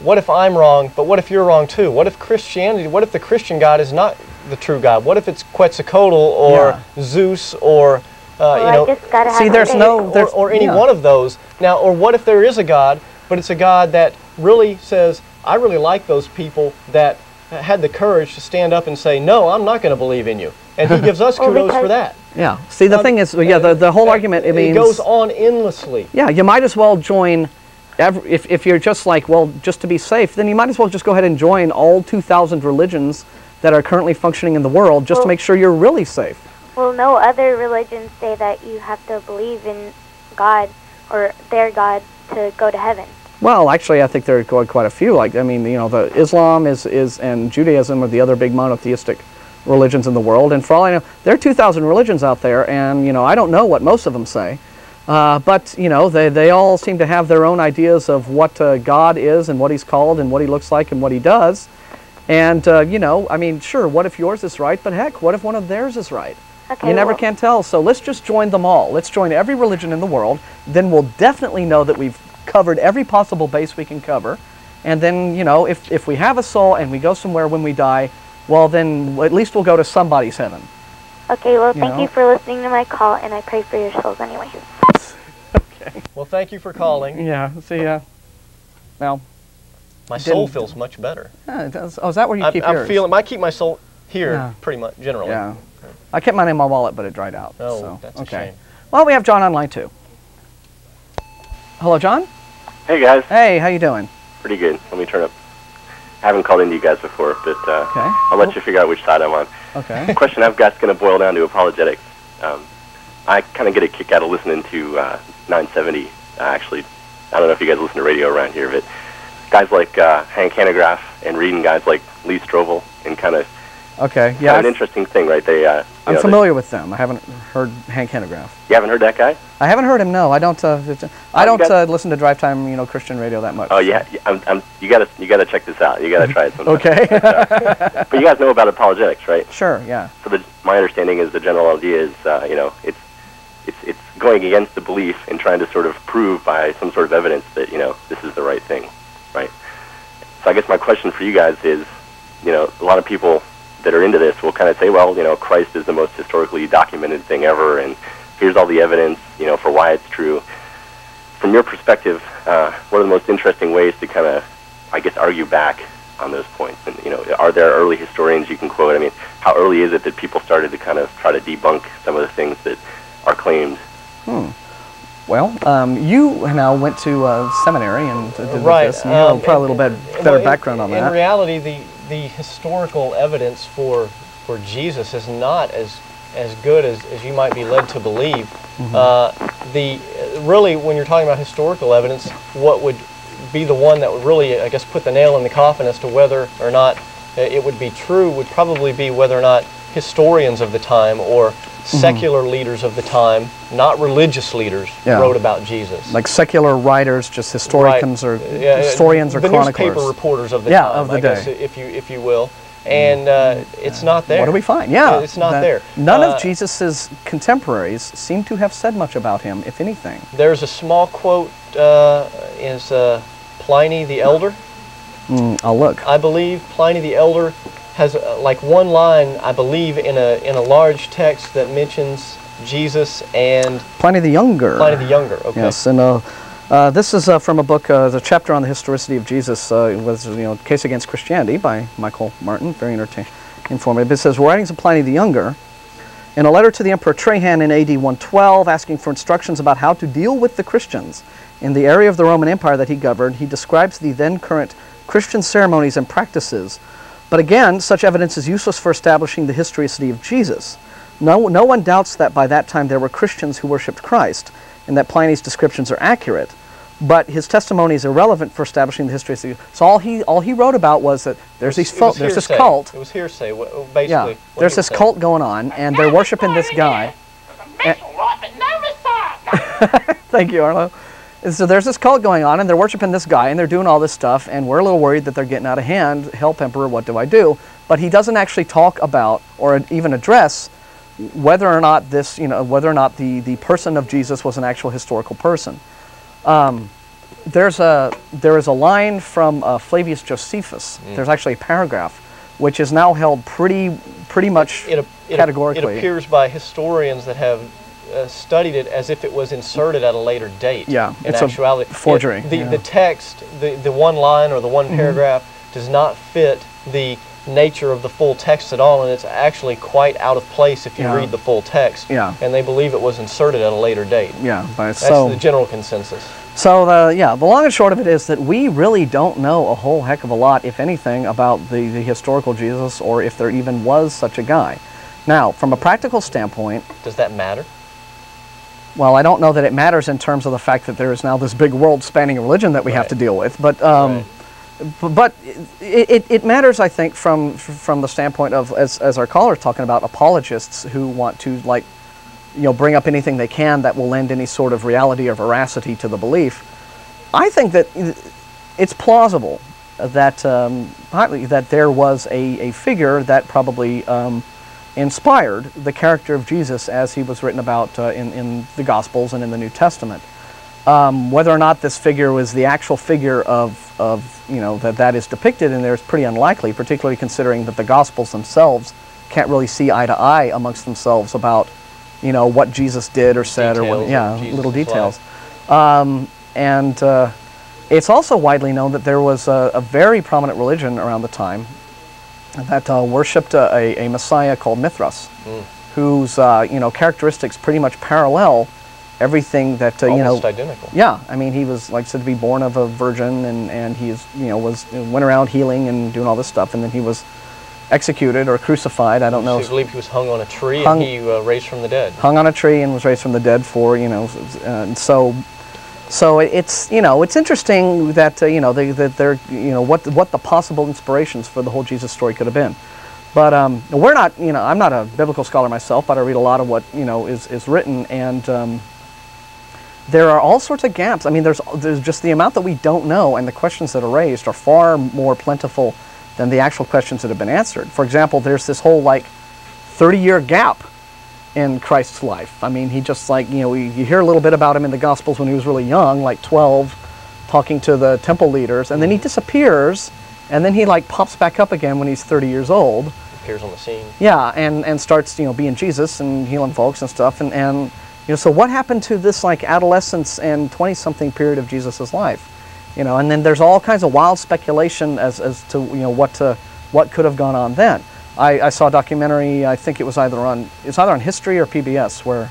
what if I'm wrong, but what if you're wrong too? What if Christianity? What if the Christian God is not the true God? What if it's Quetzalcoatl or yeah. Zeus or uh, you know? I just gotta have see, there's faith. no there's, or, or any yeah. one of those now. Or what if there is a God? But it's a God that really says, I really like those people that had the courage to stand up and say, no, I'm not going to believe in you. And he gives us kudos because, for that. Yeah. See, the um, thing is, yeah, the, the whole uh, argument, it, it means... It goes on endlessly. Yeah, you might as well join, every, if, if you're just like, well, just to be safe, then you might as well just go ahead and join all two thousand religions that are currently functioning in the world just well, to make sure you're really safe. Well, no other religions say that you have to believe in God or their God to go to heaven. Well, actually, I think there are quite a few. Like, I mean, you know, the Islam is is and Judaism are the other big monotheistic religions in the world. And for all I know, there are two thousand religions out there, and you know, I don't know what most of them say, uh, but you know, they they all seem to have their own ideas of what uh, God is and what He's called and what He looks like and what He does. And uh, you know, I mean, sure, what if yours is right? But heck, what if one of theirs is right? Okay, you never well. can tell. So let's just join them all. Let's join every religion in the world. Then we'll definitely know that we've covered every possible base we can cover, and then, you know, if, if we have a soul and we go somewhere when we die, well, then at least we'll go to somebody's heaven. Okay, well, you thank know? you for listening to my call, and I pray for your souls anyway. Okay. Well, thank you for calling. Yeah, see, uh, well... My soul feels much better. Yeah, it does. Oh, is that where you I'm, keep I'm yours? Feeling, I keep my soul here, yeah. pretty much, generally. Yeah. Okay. I kept mine in my wallet, but it dried out. Oh, so. that's okay. a shame. Well, we have John online, too. Hello, John? Hey, guys. Hey, how you doing? Pretty good. Let me turn up. I haven't called into you guys before, but uh, okay. I'll let well, you figure out which side I'm on. Okay. The question I've got is going to boil down to apologetics. Um, I kind of get a kick out of listening to uh, nine seventy. Uh, actually, I don't know if you guys listen to radio around here, but guys like uh, Hank Hanegraaff and reading guys like Lee Strobel and kind of... Okay, yeah. An interesting thing, right? They, uh, I'm know, familiar they, with them. I haven't heard Hank Hanegraaff. You haven't heard that guy? I haven't heard him. No, I don't. Uh, I don't uh, listen to drive time, you know, Christian radio that much. Oh yeah, so. I'm, I'm, you gotta, you gotta check this out. You gotta try it sometime. Okay. But, uh, but you guys know about apologetics, right? Sure. Yeah. So the, my understanding is the general idea is, uh, you know, it's, it's, it's going against the belief and trying to sort of prove by some sort of evidence that you know this is the right thing, right? So I guess my question for you guys is, you know, a lot of people that are into this will kind of say, well, you know, Christ is the most historically documented thing ever, and here's all the evidence, you know, for why it's true. From your perspective, uh, what are the most interesting ways to kind of, I guess, argue back on those points? And, you know, are there early historians you can quote? I mean, how early is it that people started to kind of try to debunk some of the things that are claimed? Hmm. Well, um, you and I went to uh, seminary and did right. this, and you um, have probably a little bit better well, background on in that. In reality, the the historical evidence for for Jesus is not as as good as, as you might be led to believe. Mm-hmm. uh, the really, when you're talking about historical evidence, what would be the one that would really, I guess, put the nail in the coffin as to whether or not it would be true would probably be whether or not historians of the time or secular mm-hmm. leaders of the time, not religious leaders, yeah. wrote about Jesus. Like secular writers, just historians right. or yeah, historians the or the chroniclers. The newspaper reporters of the yeah, time, of the I day. guess, if you if you will. And uh, it's not there. What do we find? Yeah, it's not there. None uh, of Jesus's contemporaries seem to have said much about him, if anything. There's a small quote uh, is uh, Pliny the Elder. Mm, I'll look. I believe Pliny the Elder has uh, like one line, I believe, in a in a large text that mentions Jesus and Pliny the Younger. Pliny the Younger. Okay. Yes, and uh, uh, this is uh, from a book, uh, the chapter on the historicity of Jesus, uh, was you know Case Against Christianity by Michael Martin, very entertaining, informative. It says, writings of Pliny the Younger, in a letter to the Emperor Trajan in A D one twelve, asking for instructions about how to deal with the Christians in the area of the Roman Empire that he governed, he describes the then current Christian ceremonies and practices, But again, such evidence is useless for establishing the historicity of Jesus. No, no one doubts that by that time there were Christians who worshipped Christ, and that Pliny's descriptions are accurate, but his testimony is irrelevant for establishing the historicity. So all he, all he wrote about was that there's, was, these there's hearsay. this cult. It was hearsay, basically. Yeah, there's this saying. cult going on, and they're worshiping this guy. And, thank you, Arlo. And so there's this cult going on, and they're worshiping this guy, and they're doing all this stuff, and we're a little worried that they're getting out of hand. Help, Emperor, what do I do? But he doesn't actually talk about or even address whether or not this, you know, whether or not the, the person of Jesus was an actual historical person. Um, there's a, there is a line from uh, Flavius Josephus. Mm. There's actually a paragraph, which is now held pretty, pretty much it, it, it, categorically. It appears by historians that have uh, studied it as if it was inserted at a later date. Yeah, in it's actuality. a forgery. It, the, yeah. the text, the, the one line or the one paragraph mm-hmm. does not fit the nature of the full text at all, and it's actually quite out of place if you yeah. read the full text. Yeah. And they believe it was inserted at a later date. Yeah. That's so, the general consensus. So, the, yeah, the long and short of it is that we really don't know a whole heck of a lot, if anything, about the, the historical Jesus, or if there even was such a guy. Now, from a practical standpoint... Does that matter? Well, I don't know that it matters in terms of the fact that there is now this big world-spanning religion that we right. have to deal with, but... Um, right. But it, it, it matters, I think, from from the standpoint of, as, as our caller's talking about, apologists who want to, like, you know, bring up anything they can that will lend any sort of reality or veracity to the belief. I think that it's plausible that um, that there was a, a figure that probably um, inspired the character of Jesus as he was written about uh, in, in the Gospels and in the New Testament. Um, whether or not this figure was the actual figure of, of you know, that that is depicted in there is pretty unlikely, particularly considering that the Gospels themselves can't really see eye to eye amongst themselves about, you know, what Jesus did or said details or what, yeah, little details. Um, and uh, it's also widely known that there was a, a very prominent religion around the time that uh, worshipped a, a, a messiah called Mithras, mm. whose uh, you know, characteristics pretty much parallel everything that uh, you know, identical. Yeah, I mean, he was like said to be born of a virgin, and and he is you know was went around healing and doing all this stuff, and then he was executed or crucified. I don't know. I believe he was hung on a tree hung, and he uh, raised from the dead. Hung on a tree and was raised from the dead for you know, and so so it's you know it's interesting that uh, you know they, that they're you know what what the possible inspirations for the whole Jesus story could have been. But um, we're not you know I'm not a biblical scholar myself, but I read a lot of what you know is is written and. Um, There are all sorts of gaps. I mean, there's, there's just the amount that we don't know, and the questions that are raised are far more plentiful than the actual questions that have been answered. For example, there's this whole, like, thirty-year gap in Christ's life. I mean, he just, like, you know, you hear a little bit about him in the Gospels when he was really young, like twelve, talking to the temple leaders, and then he disappears, and then he, like, pops back up again when he's thirty years old. Appears on the scene. Yeah, and, and starts, you know, being Jesus and healing folks and stuff, and... and You know, so what happened to this like adolescence and twenty-something period of Jesus' life? You know, and then there's all kinds of wild speculation as, as to you know what to, what could have gone on then. I, I saw a documentary. I think it was either on it's either on History or P B S, where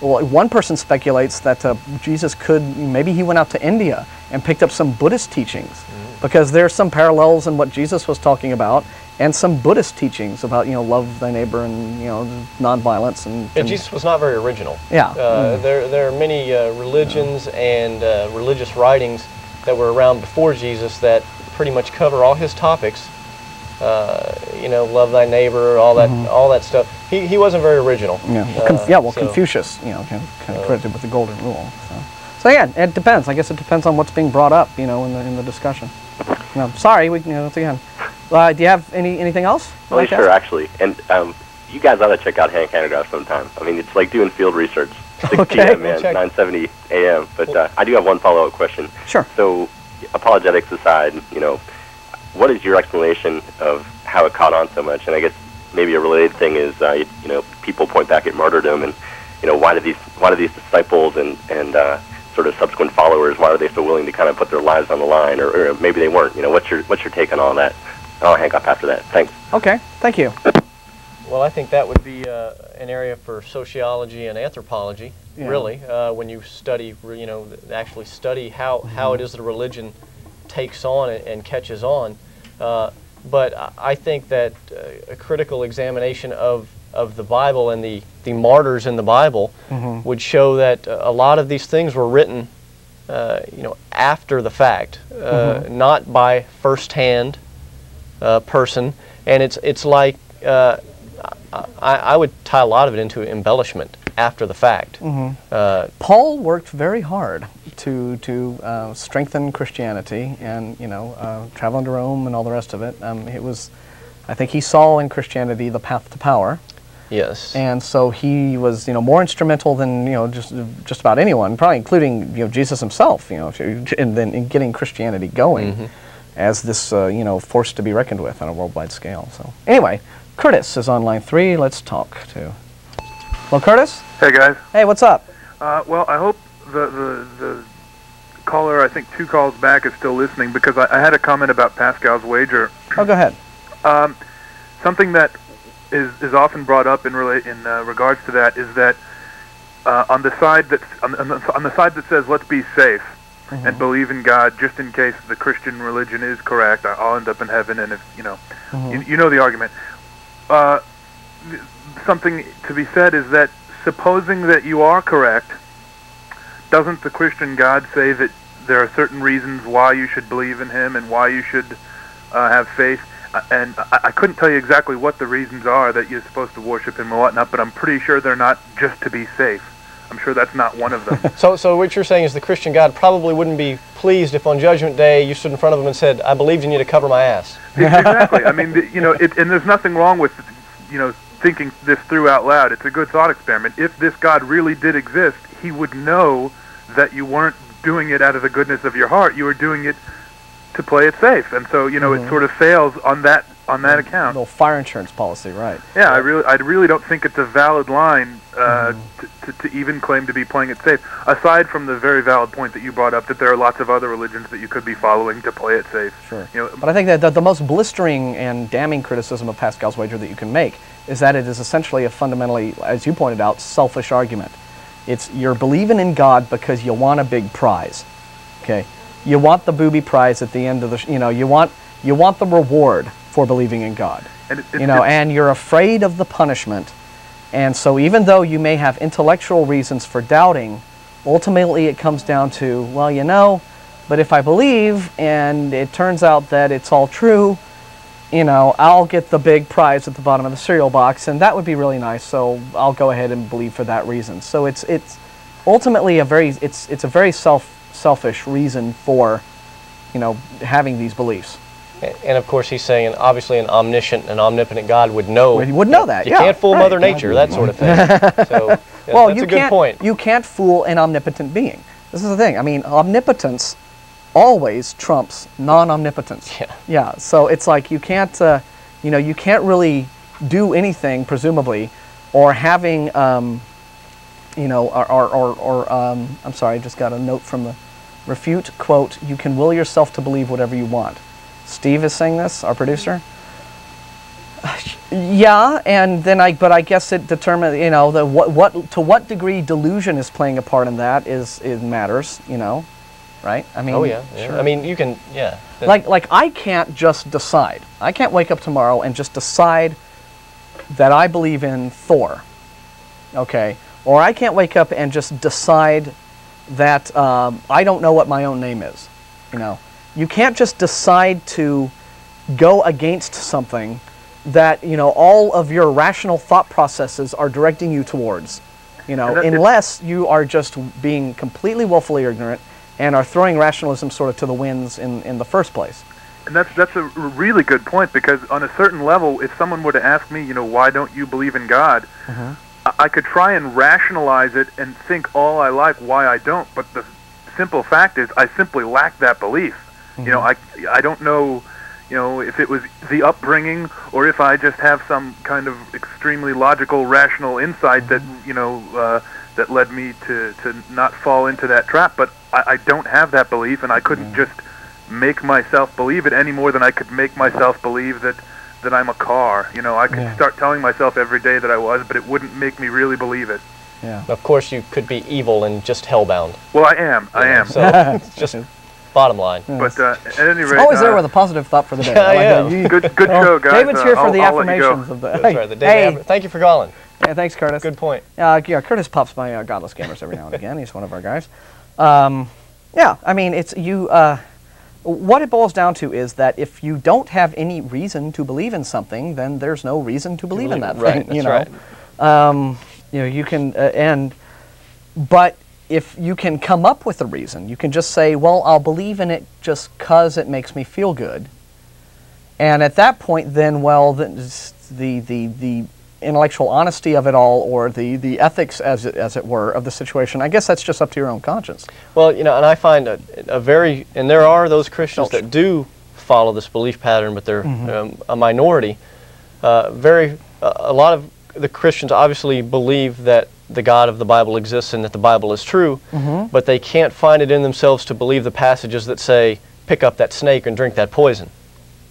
well, one person speculates that uh, Jesus could maybe he went out to India and picked up some Buddhist teachings mm. because there's some parallels in what Jesus was talking about. And some Buddhist teachings about you know love thy neighbor and you know nonviolence and, and yeah, Jesus was not very original. Yeah, uh, mm. there there are many uh, religions yeah. and uh, religious writings that were around before Jesus that pretty much cover all his topics. Uh, you know, love thy neighbor, all that mm-hmm. all that stuff. He he wasn't very original. Yeah, well, Conf uh, yeah, well so. Confucius, you know, kind of credited with the golden rule. So. so yeah, it depends. I guess it depends on what's being brought up, you know, in the in the discussion. No, sorry, we you know once again. Uh, do you have any anything else? Oh, like sure, ask? actually. And um, you guys ought to check out Hank Hanegraaff sometime. I mean, it's like doing field research. six p m, man, nine seventy a m But uh, I do have one follow-up question. Sure. So, apologetics aside, you know, what is your explanation of how it caught on so much? And I guess maybe a related thing is, uh, you, you know, people point back at martyrdom, and you know, why do these why do these disciples and and uh, sort of subsequent followers, why are they so willing to kind of put their lives on the line, or, or maybe they weren't? You know, what's your what's your take on all that? I'll hang up after that. Thanks. Okay. Thank you. Well, I think that would be uh, an area for sociology and anthropology, yeah. really, uh, when you study, you know, actually study how, mm-hmm. how it is that a religion takes on and catches on. Uh, But I think that uh, a critical examination of, of the Bible and the, the martyrs in the Bible mm-hmm. would show that a lot of these things were written uh, you know, after the fact, uh, mm-hmm. not by first-hand uh, person. And it's, it's like, uh, I, I would tie a lot of it into embellishment after the fact. Mm-hmm. uh, Paul worked very hard to to uh, strengthen Christianity, and you know, uh, traveling to Rome and all the rest of it. Um, it was, I think, he saw in Christianity the path to power. Yes. And so he was, you know, more instrumental than you know just just about anyone, probably including you know Jesus himself. You know, and then in getting Christianity going mm-hmm. as this uh, you know force to be reckoned with on a worldwide scale. So anyway, Curtis is on line three. Let's talk to. Well, Curtis? Hey, guys. Hey, what's up? Uh, well, I hope the, the, the caller, I think two calls back, is still listening, because I, I had a comment about Pascal's Wager. Oh, go ahead. Um, something that is, is often brought up in, rela in uh, regards to that is that uh, on, the side that's, on, on, the, on the side that says, let's be safe mm-hmm. and believe in God just in case the Christian religion is correct, I'll end up in heaven, and if, you know, mm-hmm. you, you know the argument. Uh, something to be said is that supposing that you are correct, doesn't the Christian God say that there are certain reasons why you should believe in him and why you should uh, have faith? And I, I couldn't tell you exactly what the reasons are that you're supposed to worship him and whatnot, but I'm pretty sure they're not just to be safe. I'm sure that's not one of them. so, so what you're saying is the Christian God probably wouldn't be pleased if on Judgment Day you stood in front of him and said, I believed in you to cover my ass. Exactly. I mean, you know, it, and there's nothing wrong with, you know, thinking this through out loud. It's a good thought experiment. If this God really did exist, he would know that you weren't doing it out of the goodness of your heart. You were doing it to play it safe, and so you know mm-hmm. it sort of fails on that on that mm-hmm. account. No fire insurance policy, right? Yeah, yeah, I really, I really don't think it's a valid line uh, mm-hmm. to, to, to even claim to be playing it safe. Aside from the very valid point that you brought up, that there are lots of other religions that you could be following to play it safe. Sure. You know, but I think that the, the most blistering and damning criticism of Pascal's Wager that you can make is that it is essentially a fundamentally, as you pointed out, selfish argument. It's you're believing in God because you want a big prize, okay? You want the booby prize at the end of the, sh you know, you want you want the reward for believing in God, and it, it, you know, and you're afraid of the punishment, and so even though you may have intellectual reasons for doubting, ultimately it comes down to, well, you know, but if I believe and it turns out that it's all true, you know, I'll get the big prize at the bottom of the cereal box, and that would be really nice, so I'll go ahead and believe for that reason. So it's it's ultimately a very it's it's a very self selfish reason for, you know, having these beliefs. And, and of course he's saying obviously an omniscient and omnipotent God would know. Well, he would know that. You yeah, can't fool right. Mother Nature, that sort of thing. So yeah, well, that's you a good can't, point. You can't fool an omnipotent being. This is the thing. I mean, omnipotence always trumps non-omnipotence. Yeah. Yeah. So it's like you can't, uh, you know, you can't really do anything, presumably, or having, um, you know, or, or, or, or um, I'm sorry, I just got a note from the refute quote. You can will yourself to believe whatever you want. Steve is saying this, our producer. Yeah, and then I, but I guess it determines, you know, the what, what to what degree delusion is playing a part in that is it matters, you know. Right? I mean, oh yeah, yeah. Sure. I mean, you can, yeah. Like, like I can't just decide. I can't wake up tomorrow and just decide that I believe in Thor, okay? Or I can't wake up and just decide that um, I don't know what my own name is, you know? You can't just decide to go against something that, you know, all of your rational thought processes are directing you towards, you know, unless you are just being completely willfully ignorant and are throwing rationalism sort of to the winds in, in the first place. And that's, that's a really good point, because on a certain level, if someone were to ask me, you know, why don't you believe in God, mm-hmm. I, I could try and rationalize it and think all I like why I don't, but the simple fact is I simply lack that belief. Mm-hmm. You know, I, I don't know, you know, if it was the upbringing or if I just have some kind of extremely logical, rational insight mm-hmm. that, you know, uh, that led me to, to not fall into that trap, but I, I don't have that belief, and I couldn't mm. just make myself believe it any more than I could make myself believe that, that I'm a car. You know, I could yeah. start telling myself every day that I was, but it wouldn't make me really believe it. Yeah. Of course, you could be evil and just hellbound. Well, I am. I am. So just Bottom line. But uh, at any rate, always uh, there with a positive thought for the day. Yeah, I like yeah. Good, good show, guys. David's uh, here for I'll, the I'll affirmations of the. That's right, the day. Hey. Thank you for calling. Yeah, thanks, Curtis. Good point. Uh, yeah, Curtis pops my uh, Godless Gamers every now and again. He's one of our guys. Um, yeah, I mean, it's you. Uh, what it boils down to is that if you don't have any reason to believe in something, then there's no reason to believe, believe in that right, thing. You know, right. um, you know, you can uh, and but. If you can come up with a reason, you can just say, well, I'll believe in it just because it makes me feel good. And at that point, then, well, the, the, the, the intellectual honesty of it all, or the, the ethics, as it, as it were, of the situation, I guess that's just up to your own conscience. Well, you know, and I find a, a very, and there are those Christians that do follow this belief pattern, but they're mm-hmm. um, a minority. Uh, very, uh, a lot of the Christians obviously believe that the God of the Bible exists and that the Bible is true, mm-hmm. but they can't find it in themselves to believe the passages that say, pick up that snake and drink that poison.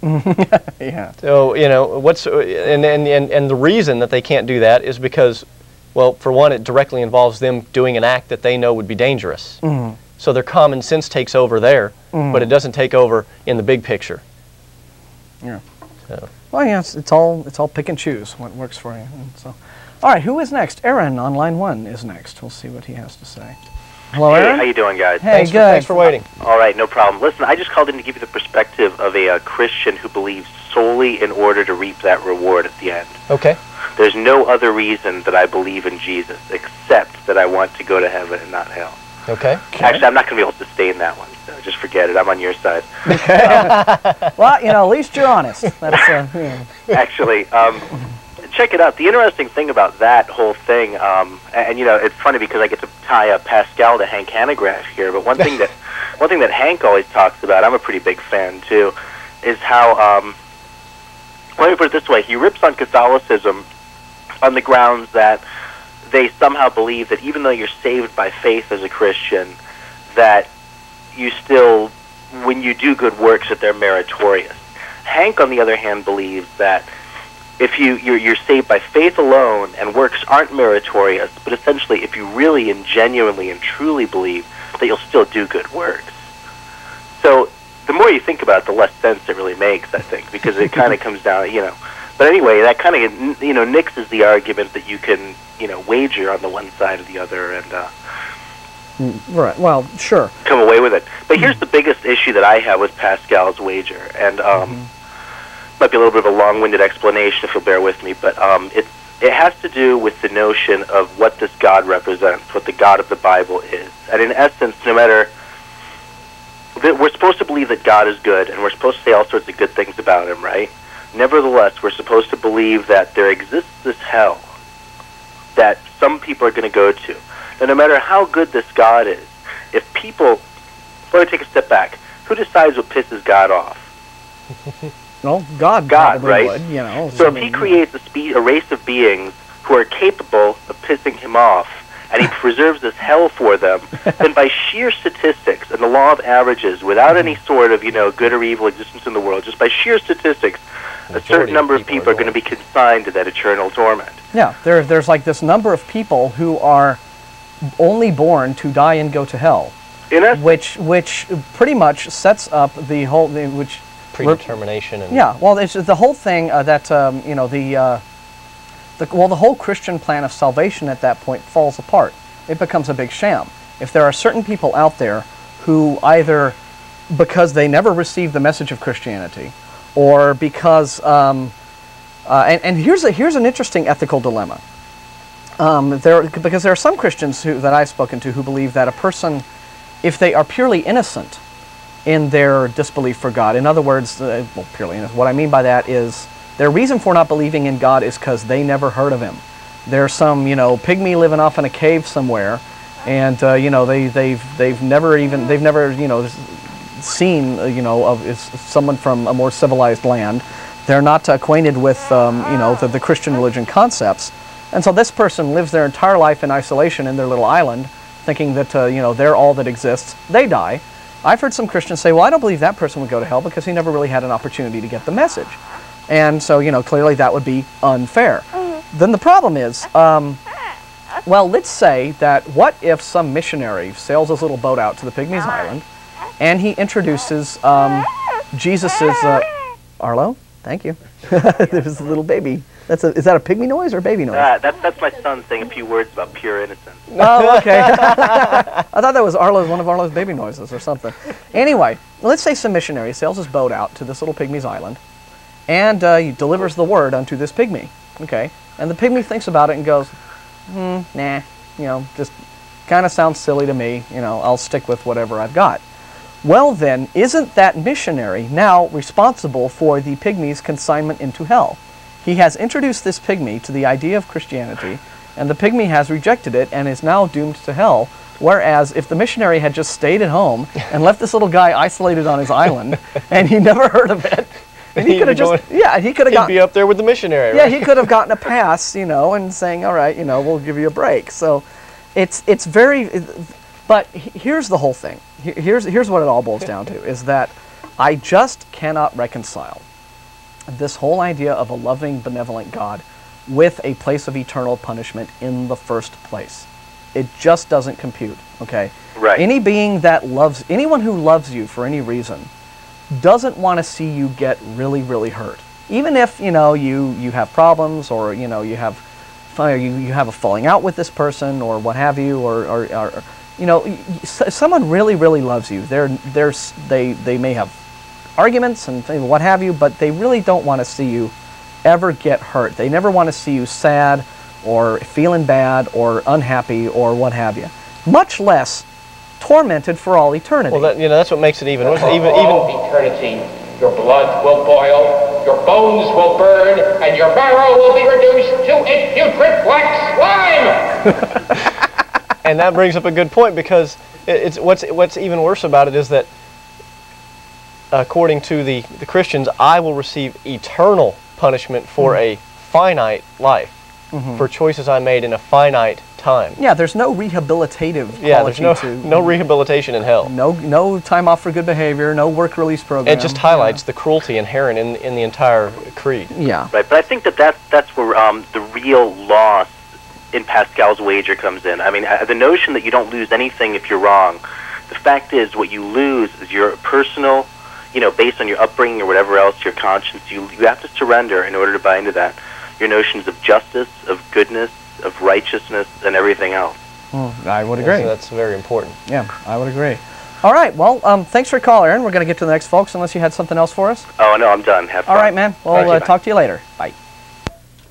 Yeah. So, you know, what's, and, and, and, and the reason that they can't do that is because, well, for one, it directly involves them doing an act that they know would be dangerous. Mm-hmm. So their common sense takes over there, mm-hmm. but it doesn't take over in the big picture. Yeah. So. Well, yeah, it's, it's, all, it's all pick and choose what works for you. And so. All right, who is next? Aaron on line one is next. We'll see what he has to say. Hello, Aaron. Hey, how you doing, guys? Hey, thanks, good. For, thanks for waiting. All right, no problem. Listen, I just called in to give you the perspective of a uh, Christian who believes solely in order to reap that reward at the end. Okay. There's no other reason that I believe in Jesus except that I want to go to heaven and not hell. Okay. Okay. Actually, I'm not going to be able to sustain that one. So just forget it. I'm on your side. um, well, you know, at least you're honest. That's, uh, yeah. Actually, um... check it out. The interesting thing about that whole thing, um, and you know, it's funny because I get to tie up Pascal to Hank Hanegraaff here. But one thing that, one thing that Hank always talks about, I'm a pretty big fan too, is how. Um, let me put it this way: he rips on Catholicism on the grounds that they somehow believe that even though you're saved by faith as a Christian, that you still, when you do good works, that they're meritorious. Hank, on the other hand, believes that. If you, you're, you're saved by faith alone and works aren't meritorious, but essentially if you really and genuinely and truly believe that you'll still do good works. So the more you think about it, the less sense it really makes, I think, because it kind of comes down, you know. But anyway, that kind of, you know, nixes the argument that you can, you know, wager on the one side or the other and... Uh, right, well, sure. Come away with it. But here's the biggest issue that I have with Pascal's Wager, and... Um, mm-hmm. Might be a little bit of a long-winded explanation if you'll bear with me, but um, it, it has to do with the notion of what this God represents, what the God of the Bible is. And in essence, no matter... We're supposed to believe that God is good, and we're supposed to say all sorts of good things about him, right? Nevertheless, we're supposed to believe that there exists this hell that some people are going to go to. And no matter how good this God is, if people... Let me take a step back. Who decides what pisses God off? Well, God, God, right? Would, you know, so if he creates a, spe a race of beings who are capable of pissing him off, and he preserves this hell for them, then by sheer statistics and the law of averages, without any sort of, you know, good or evil existence in the world, just by sheer statistics, a certain number of people are going to be consigned to that eternal torment. Yeah, there, there's like this number of people who are only born to die and go to hell, in essence, which which pretty much sets up the whole which. Predetermination and yeah, well, it's the whole thing uh, that um, you know the, uh, the well the whole Christian plan of salvation at that point falls apart. It becomes a big sham. If there are certain people out there who either because they never received the message of Christianity, or because um, uh, and, and here's a here's an interesting ethical dilemma. Um, there because there are some Christians who that I've spoken to who believe that a person, if they are purely innocent in their disbelief for God. In other words, uh, well, purely, what I mean by that is their reason for not believing in God is because they never heard of him. There's some, you know, pygmy living off in a cave somewhere, and, uh, you know, they, they've, they've never even, they've never, you know, seen, uh, you know, of, it's someone from a more civilized land. They're not acquainted with, um, you know, the, the Christian religion concepts. And so this person lives their entire life in isolation in their little island, thinking that, uh, you know, they're all that exists. They die. I've heard some Christians say, well, I don't believe that person would go to hell because he never really had an opportunity to get the message. And so, you know, clearly that would be unfair. Mm-hmm. Then the problem is, um, well, let's say that what if some missionary sails his little boat out to the Pygmies Island and he introduces um, Jesus's uh, Arlo. Thank you. There's a little baby. That's a, is that a pygmy noise or a baby noise? Uh, that's, that's my son saying a few words about pure innocence. Oh, okay. I thought that was Arlo, one of Arlo's baby noises or something. Anyway, let's say some missionary sails his boat out to this little pygmy's island, and uh, he delivers the word unto this pygmy. Okay, and the pygmy thinks about it and goes, hmm, nah, you know, just kind of sounds silly to me. You know, I'll stick with whatever I've got. Well then, isn't that missionary now responsible for the pygmy's consignment into hell? He has introduced this pygmy to the idea of Christianity, and the pygmy has rejected it and is now doomed to hell, whereas if the missionary had just stayed at home and left this little guy isolated on his island, and he never heard of it, and he could have just, going, yeah, he could have gotten... be up there with the missionary, right? Yeah, he could have gotten a pass, you know, and saying, all right, you know, we'll give you a break. So it's, it's very... But here's the whole thing. Here's, here's what it all boils down to, is that I just cannot reconcile this whole idea of a loving, benevolent God with a place of eternal punishment in the first place. It just doesn't compute, okay? Right. Any being that loves, anyone who loves you for any reason doesn't want to see you get really, really hurt. Even if, you know, you, you have problems, or, you know, you have, you, you have a falling out with this person, or what have you, or, or, or you know, if someone really, really loves you, they're, they're, they, they may have arguments and what have you, but they really don't want to see you ever get hurt. They never want to see you sad or feeling bad or unhappy or what have you, much less tormented for all eternity. Well, that, you know, that's what makes it even worse. Even, even eternity, your blood will boil, your bones will burn, and your marrow will be reduced to a putrid black slime. And that brings up a good point, because it's what's what's even worse about it is that, according to the, the Christians, I will receive eternal punishment for mm-hmm. a finite life, mm-hmm. for choices I made in a finite time. Yeah, there's no rehabilitative yeah, quality there's no, to... no rehabilitation in hell. No no time off for good behavior, no work release program. It just highlights yeah. the cruelty inherent in, in the entire creed. Yeah. Right, but I think that that's, that's where um, the real loss in Pascal's wager comes in. I mean, the notion that you don't lose anything if you're wrong, the fact is what you lose is your personal... you know, based on your upbringing or whatever else, your conscience, you, you have to surrender in order to buy into that. Your notions of justice, of goodness, of righteousness, and everything else. Well, I would agree. Yeah, so that's very important. Yeah, I would agree. All right, well, um, thanks for your call, Aaron. We're going to get to the next folks, unless you had something else for us. Oh, no, I'm done. Have fun. All right, man. We'll uh, talk to you later. Bye.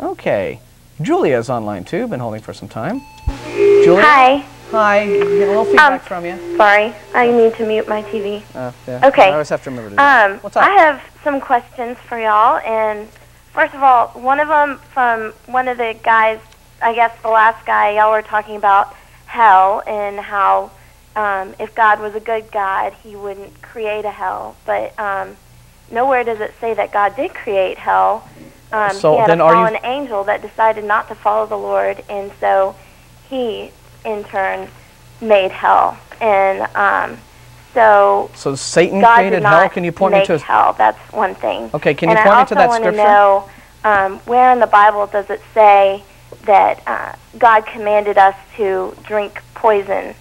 Okay. Julia's online, too. Been holding for some time. Julia? Hi. Hi, we get a little feedback um, from you. Sorry, I need to mute my T V. Uh, yeah. Okay. I always have to remember to do that. Um, What's up? I have some questions for y'all, and first of all, one of them from one of the guys, I guess the last guy, y'all were talking about hell and how um, if God was a good God, he wouldn't create a hell, but um, nowhere does it say that God did create hell. Um, so, he had then a fallen are you... angel that decided not to follow the Lord, and so he... in turn made hell, and um, so so Satan God created hell. Can you point me to hell? That's one thing. Okay, can you and point me to that scripture? And I also want to know um, where in the Bible does it say that uh, God commanded us to drink poison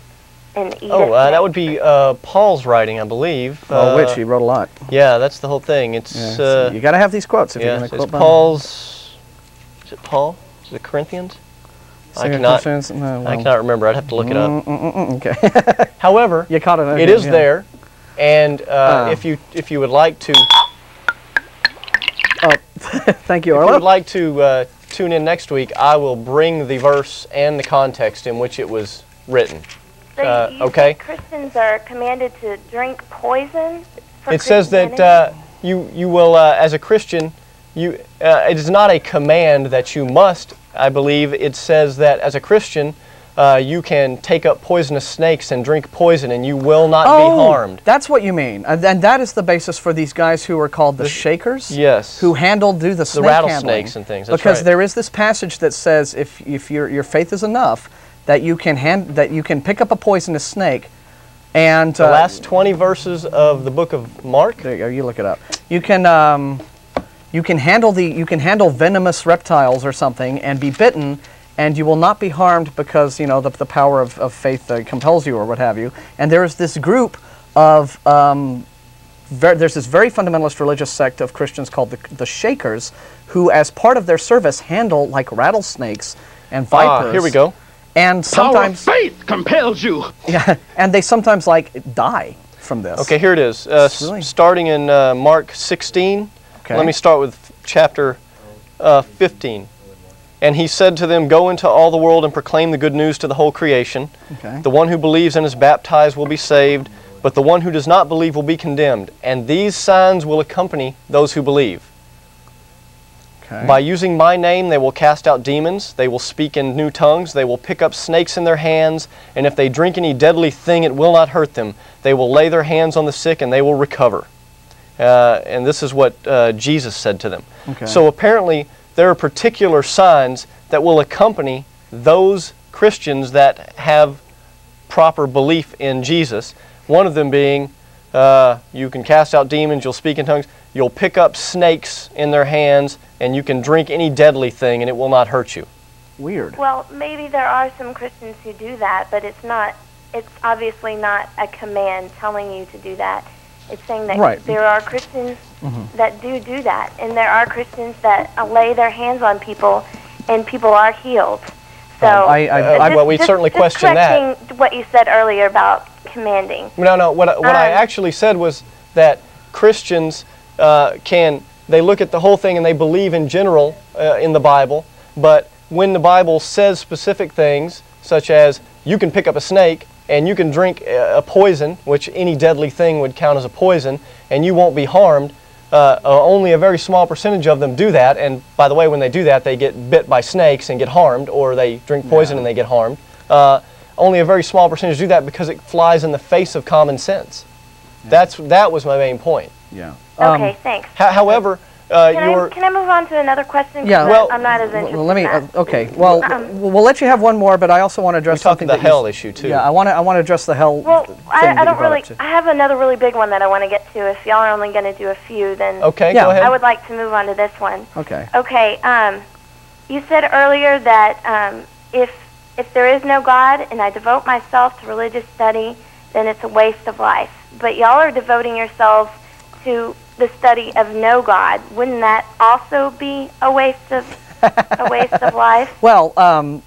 and eat? Oh, uh, that would be uh, Paul's writing, I believe. Oh, uh, which he wrote a lot. Yeah, that's the whole thing. It's yeah, so uh, you got to have these quotes if yeah, you're going to quote. It's Paul's. Is it Paul? Is it Corinthians? I cannot, no, well. I cannot remember. I'd have to look it up. Mm-mm-mm-mm. Okay. However, you caught it, it you? is yeah. there, and uh, um. if you if you would like to, oh, thank you, Arlo. If you would like to uh, tune in next week, I will bring the verse and the context in which it was written. So uh, you okay. Think Christians are commanded to drink poison. For it says that uh, you you will uh, as a Christian. You, uh, it is not a command that you must, I believe. It says that as a Christian, uh, you can take up poisonous snakes and drink poison and you will not oh, be harmed. That's what you mean. And, and that is the basis for these guys who are called the, the Shakers. Yes. Who handle, do the, the snake rattlesnakes handling, and things. That's because right. there is this passage that says if, if your, your faith is enough, that you can hand, that you can pick up a poisonous snake. And The uh, last twenty verses of the book of Mark. There you go. You look it up. You can... Um, You can handle the you can handle venomous reptiles or something and be bitten, and you will not be harmed because you know the the power of, of faith uh, compels you or what have you. And there is this group of um, ver there's this very fundamentalist religious sect of Christians called the, the Shakers, who as part of their service handle like rattlesnakes and vipers. Uh, here we go. And sometimes power of faith compels you. Yeah, and they sometimes like die from this. Okay, here it is. Uh, really? Starting in uh, Mark sixteen. Okay. Let me start with chapter uh, fifteen. And he said to them, "Go into all the world and proclaim the good news to the whole creation. Okay. The one who believes and is baptized will be saved, but the one who does not believe will be condemned. And these signs will accompany those who believe. Okay. By using my name, they will cast out demons. They will speak in new tongues. They will pick up snakes in their hands. And if they drink any deadly thing, it will not hurt them. They will lay their hands on the sick and they will recover." Uh, and this is what uh, Jesus said to them. Okay. So apparently, there are particular signs that will accompany those Christians that have proper belief in Jesus. One of them being, uh, you can cast out demons, you'll speak in tongues, you'll pick up snakes in their hands, and you can drink any deadly thing and it will not hurt you. Weird. Well, maybe there are some Christians who do that, but it's not, it's obviously not a command telling you to do that. It's saying that right. there are Christians mm-hmm. that do do that, and there are Christians that lay their hands on people, and people are healed. So, um, I, I, just, I, well, we just, certainly just question correcting that. What you said earlier about commanding. No, no. What what um, I actually said was that Christians uh, can they look at the whole thing and they believe in general uh, in the Bible, but when the Bible says specific things, such as you can pick up a snake. And you can drink a poison, which any deadly thing would count as a poison, and you won't be harmed. Uh, only a very small percentage of them do that, and by the way, when they do that, they get bit by snakes and get harmed, or they drink poison yeah. and they get harmed. Uh, only a very small percentage do that because it flies in the face of common sense. Yeah. That's That was my main point. Yeah. Um, okay, thanks. Ho however, uh, can, your I, can I move on to another question? Yeah. Well, I'm not as interested. Well, let me. Uh, okay. Well, um, we'll let you have one more, but I also want to address something. The hell issue too. Yeah, I want to. I want to address the hell. Well, thing I, I don't really. I have another really big one that I want to get to. If y'all are only going to do a few, then okay, yeah. go ahead. I would like to move on to this one. Okay. Okay. Um, you said earlier that um, if if there is no God and I devote myself to religious study, then it's a waste of life. But y'all are devoting yourselves to the study of no God. Wouldn't that also be a waste of a waste of life? Well, um,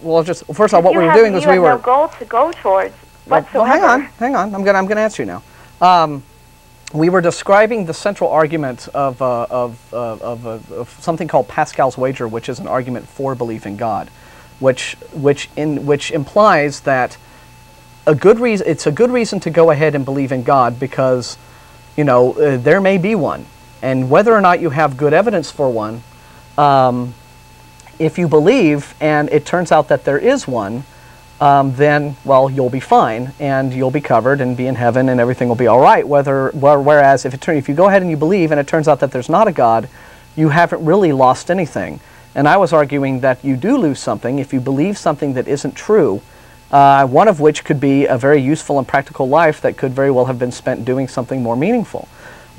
well, just first of all, what we were doing was we were no goal to go towards whatsoever. Well, hang on, hang on. I'm gonna I'm gonna answer you now. Um, we were describing the central argument of uh, of, uh, of, uh, of something called Pascal's Wager, which is an argument for belief in God, which which in which implies that a good reason it's a good reason to go ahead and believe in God because. You know, uh, there may be one, and whether or not you have good evidence for one, um, if you believe and it turns out that there is one, um, then, well, you'll be fine, and you'll be covered and be in heaven, and everything will be all right. Whether, wh whereas if, it if you go ahead and you believe and it turns out that there's not a God, you haven't really lost anything. And I was arguing that you do lose something if you believe something that isn't true. Uh, one of which could be a very useful and practical life that could very well have been spent doing something more meaningful.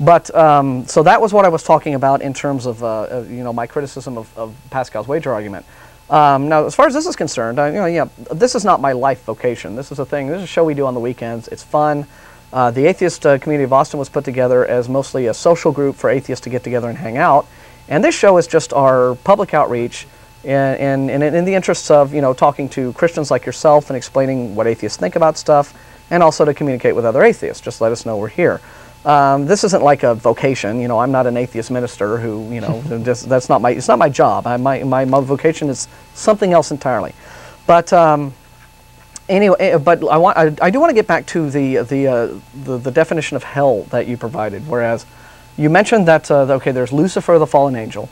But um, so that was what I was talking about in terms of uh, uh, you know, my criticism of, of Pascal's Wager argument. Um, now, as far as this is concerned, I, you know, yeah, this is not my life vocation. This is a thing. This is a show we do on the weekends. It's fun. Uh, the Atheist uh, Community of Austin was put together as mostly a social group for atheists to get together and hang out. And this show is just our public outreach. And in, in, in the interests of, you know, talking to Christians like yourself and explaining what atheists think about stuff, and also to communicate with other atheists. Just let us know we're here. Um, this isn't like a vocation. You know, I'm not an atheist minister who, you know, just, that's not my, it's not my job. I, my, my, my vocation is something else entirely. But um, anyway, but I, want, I, I do want to get back to the, the, uh, the, the definition of hell that you provided, whereas you mentioned that, uh, okay, there's Lucifer, the fallen angel.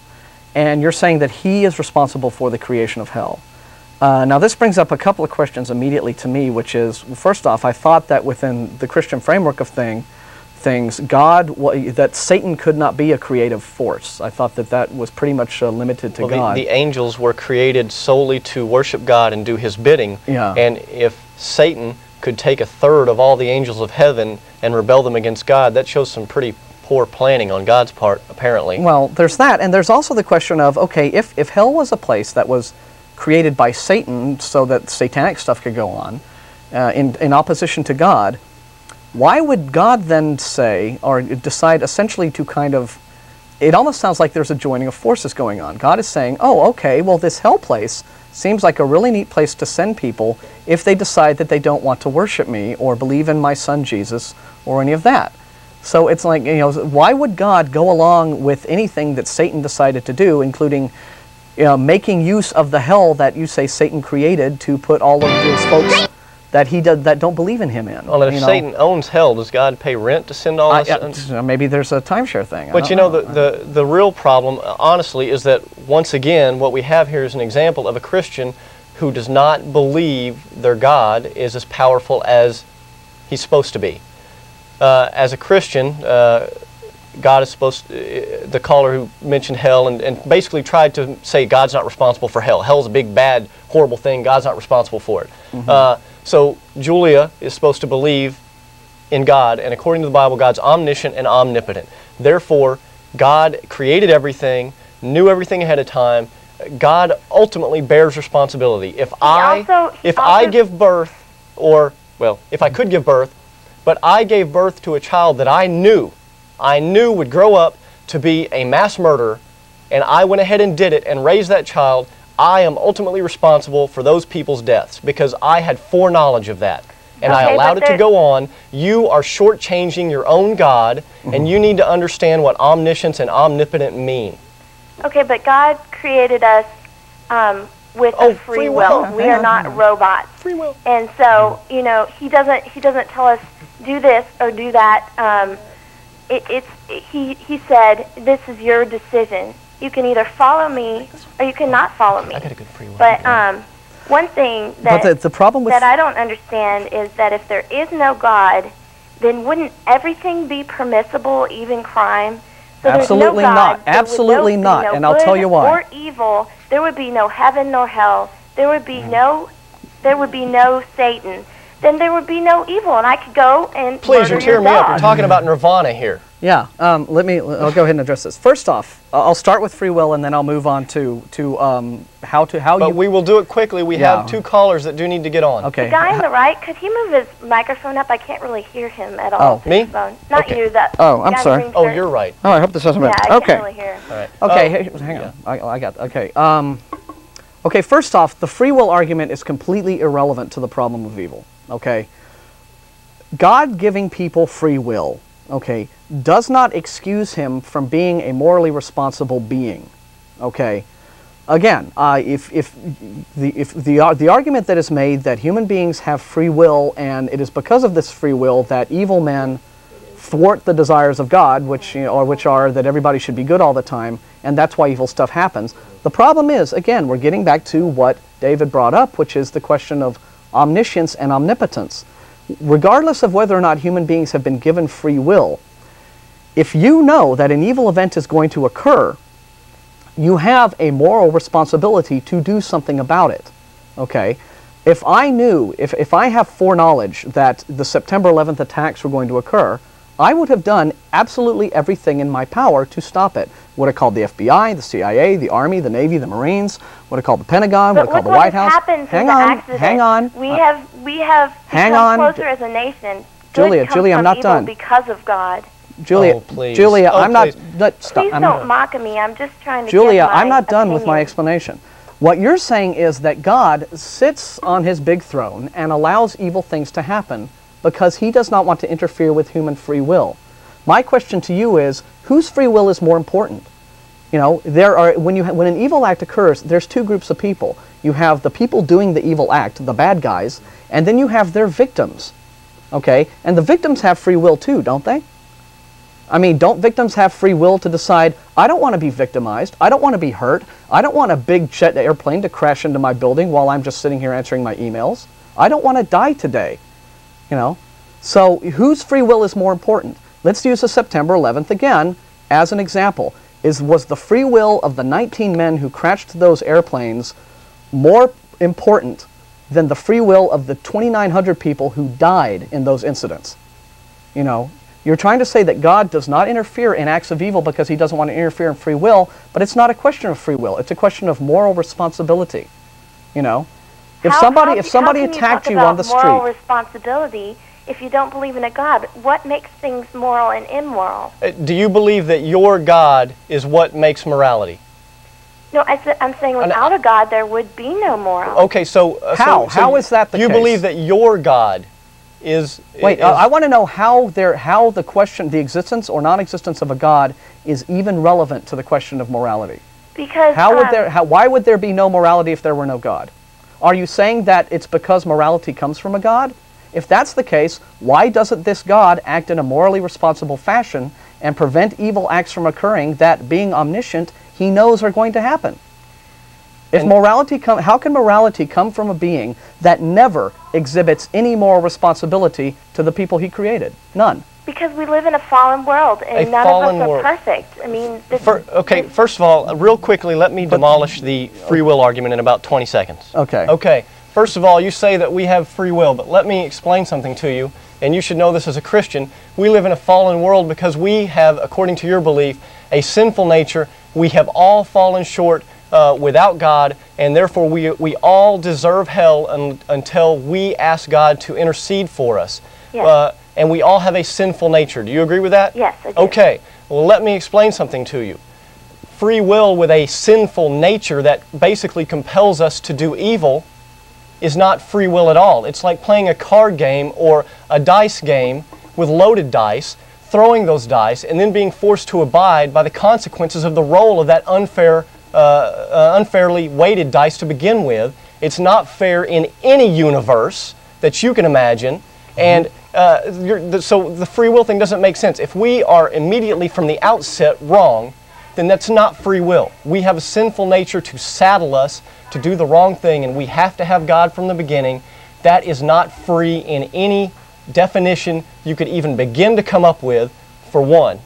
And you're saying that he is responsible for the creation of hell. Uh, now this brings up a couple of questions immediately to me, which is, first off, I thought that within the Christian framework of thing, things, God, w that Satan could not be a creative force. I thought that that was pretty much uh, limited to well, God. The, the angels were created solely to worship God and do his bidding. Yeah. And if Satan could take a third of all the angels of heaven and rebel them against God, that shows some pretty poor planning on God's part, apparently. Well, there's that, and there's also the question of, okay, if, if hell was a place that was created by Satan so that satanic stuff could go on, uh, in, in opposition to God, Why would God then say, or decide essentially to kind of, it almost sounds like there's a joining of forces going on. God is saying, oh, okay, well, this hell place seems like a really neat place to send people if they decide that they don't want to worship me or believe in my son Jesus or any of that. So it's like, you know, why would God go along with anything that Satan decided to do, including you know, making use of the hell that you say Satan created to put all of these folks that he did, that don't believe in him in? Well, if you know, Satan owns hell, does God pay rent to send all this? I, uh, maybe there's a timeshare thing. But you know, know. The, the, the real problem, honestly, is that once again, what we have here is an example of a Christian who does not believe their God is as powerful as he's supposed to be. Uh, as a Christian, uh, God is supposed to, uh, the caller who mentioned hell and, and basically tried to say God's not responsible for hell. Hell's a big, bad, horrible thing. God's not responsible for it. Mm-hmm. uh, so Julia is supposed to believe in God, and according to the Bible, God's omniscient and omnipotent. Therefore, God created everything, knew everything ahead of time. God ultimately bears responsibility. If I, also, if also I give birth, or, well, if I could give birth, but I gave birth to a child that I knew, I knew would grow up to be a mass murderer, and I went ahead and did it and raised that child, I am ultimately responsible for those people's deaths because I had foreknowledge of that, and okay, I allowed it to go on. You are shortchanging your own God, mm-hmm. and you need to understand what omniscience and omnipotent mean. Okay, but God created us um, with oh, a free, free will. will. We are not robots. Free will. And so, you know, he doesn't, he doesn't tell us do this or do that. Um, it, it's he. He said, "This is your decision. You can either follow me or you cannot follow me." I got a good free one. But um, one thing that the, the problem with that I don't understand is that if there is no God, then wouldn't everything be permissible, even crime? So absolutely no God, not. Absolutely no, not. No and I'll tell you why. Or evil. There would be no heaven nor hell. There would be mm. no. There would be no Satan. Then there would be no evil, and I could go and please, you're tearing me up. You're talking about nirvana here. Yeah, um, let me. I'll go ahead and address this. First off, uh, I'll start with free will, and then I'll move on to to um, how to how but you. But we will do it quickly. We yeah. have two callers that do need to get on. Okay. The guy on the right, could he move his microphone up? I can't really hear him at all. Oh, me? Phone. Not okay. you. That. Oh, I'm sorry. Oh, shirt. You're right. Oh, I hope this doesn't matter. Yeah, I okay. Can't really hear. All right. Okay, uh, hang on. Yeah. I, I got. Okay. Um, okay. First off, the free will argument is completely irrelevant to the problem of evil. Okay, God giving people free will, okay, does not excuse him from being a morally responsible being, okay. Again, uh, if if the if the uh, the argument that is made that human beings have free will and it is because of this free will that evil men thwart the desires of God, which you know, or which are that everybody should be good all the time, and that's why evil stuff happens. The problem is, again, we're getting back to what David brought up, which is the question of omniscience and omnipotence. Regardless of whether or not human beings have been given free will, if you know that an evil event is going to occur, you have a moral responsibility to do something about it. Okay? If I knew, if, if I have foreknowledge that the September eleventh attacks were going to occur, I would have done absolutely everything in my power to stop it. Would have called the F B I, the C I A, the Army, the Navy, the Marines. Would have called the Pentagon. But would have called the White House. Hang on, hang on. We uh, have we have hang become on. closer as a nation. Julia, Good Julia, I'm not done. Because of God. Julia, oh, please. Julia, oh, I'm please. not. not stop, please I'm don't not. mock at me. I'm just trying to. Julia, my I'm not done opinion. with my explanation. What you're saying is that God sits on his big throne and allows evil things to happen because he does not want to interfere with human free will. My question to you is, whose free will is more important? You know, there are when you ha when an evil act occurs, there's two groups of people. You have the people doing the evil act, the bad guys, and then you have their victims. Okay? And the victims have free will too, don't they? I mean, don't victims have free will to decide, I don't want to be victimized, I don't want to be hurt, I don't want a big jet airplane to crash into my building while I'm just sitting here answering my emails. I don't want to die today. You know, so whose free will is more important? Let's use the September eleventh again as an example. Is was the free will of the nineteen men who crashed those airplanes more important than the free will of the twenty-nine hundred people who died in those incidents? You know, you're trying to say that God does not interfere in acts of evil because he doesn't want to interfere in free will, but it's not a question of free will. It's a question of moral responsibility. You know. If how, somebody how, if somebody you attacked you on the street, moral responsibility if you don't believe in a God, what makes things moral and immoral? Uh, do you believe that your God is what makes morality? No, I th I'm saying without a God, there would be no morality. Okay, so... Uh, how? So, so how is that the you case? You believe that your God is... Wait, is, uh, I want to know how, there, how the question, the existence or non-existence of a God is even relevant to the question of morality. Because... How would um, there, how, why would there be no morality if there were no God? Are you saying that it's because morality comes from a God? If that's the case, why doesn't this God act in a morally responsible fashion and prevent evil acts from occurring that, being omniscient, he knows are going to happen? If morality come, how can morality come from a being that never exhibits any moral responsibility to the people he created? None. Because we live in a fallen world, and none of us are perfect. I mean, this For, okay. This first of all, real quickly, let me demolish the free will argument in about twenty seconds. Okay. Okay. First of all, you say that we have free will, but let me explain something to you, and you should know this as a Christian. We live in a fallen world because we have, according to your belief, a sinful nature. We have all fallen short uh, without God, and therefore we, we all deserve hell un until we ask God to intercede for us. Yes. Uh, and we all have a sinful nature. Do you agree with that? Yes, I do. Okay. Well, let me explain something to you. Free will with a sinful nature that basically compels us to do evil is not free will at all. It's like playing a card game or a dice game with loaded dice, throwing those dice, and then being forced to abide by the consequences of the roll of that unfair, uh, uh, unfairly weighted dice to begin with. It's not fair in any universe that you can imagine. And uh, you're, the, so the free will thing doesn't make sense. If we are immediately from the outset wrong, then that's not free will. We have a sinful nature to saddle us to do the wrong thing, and we have to have God from the beginning. That is not free in any definition you could even begin to come up with, for one.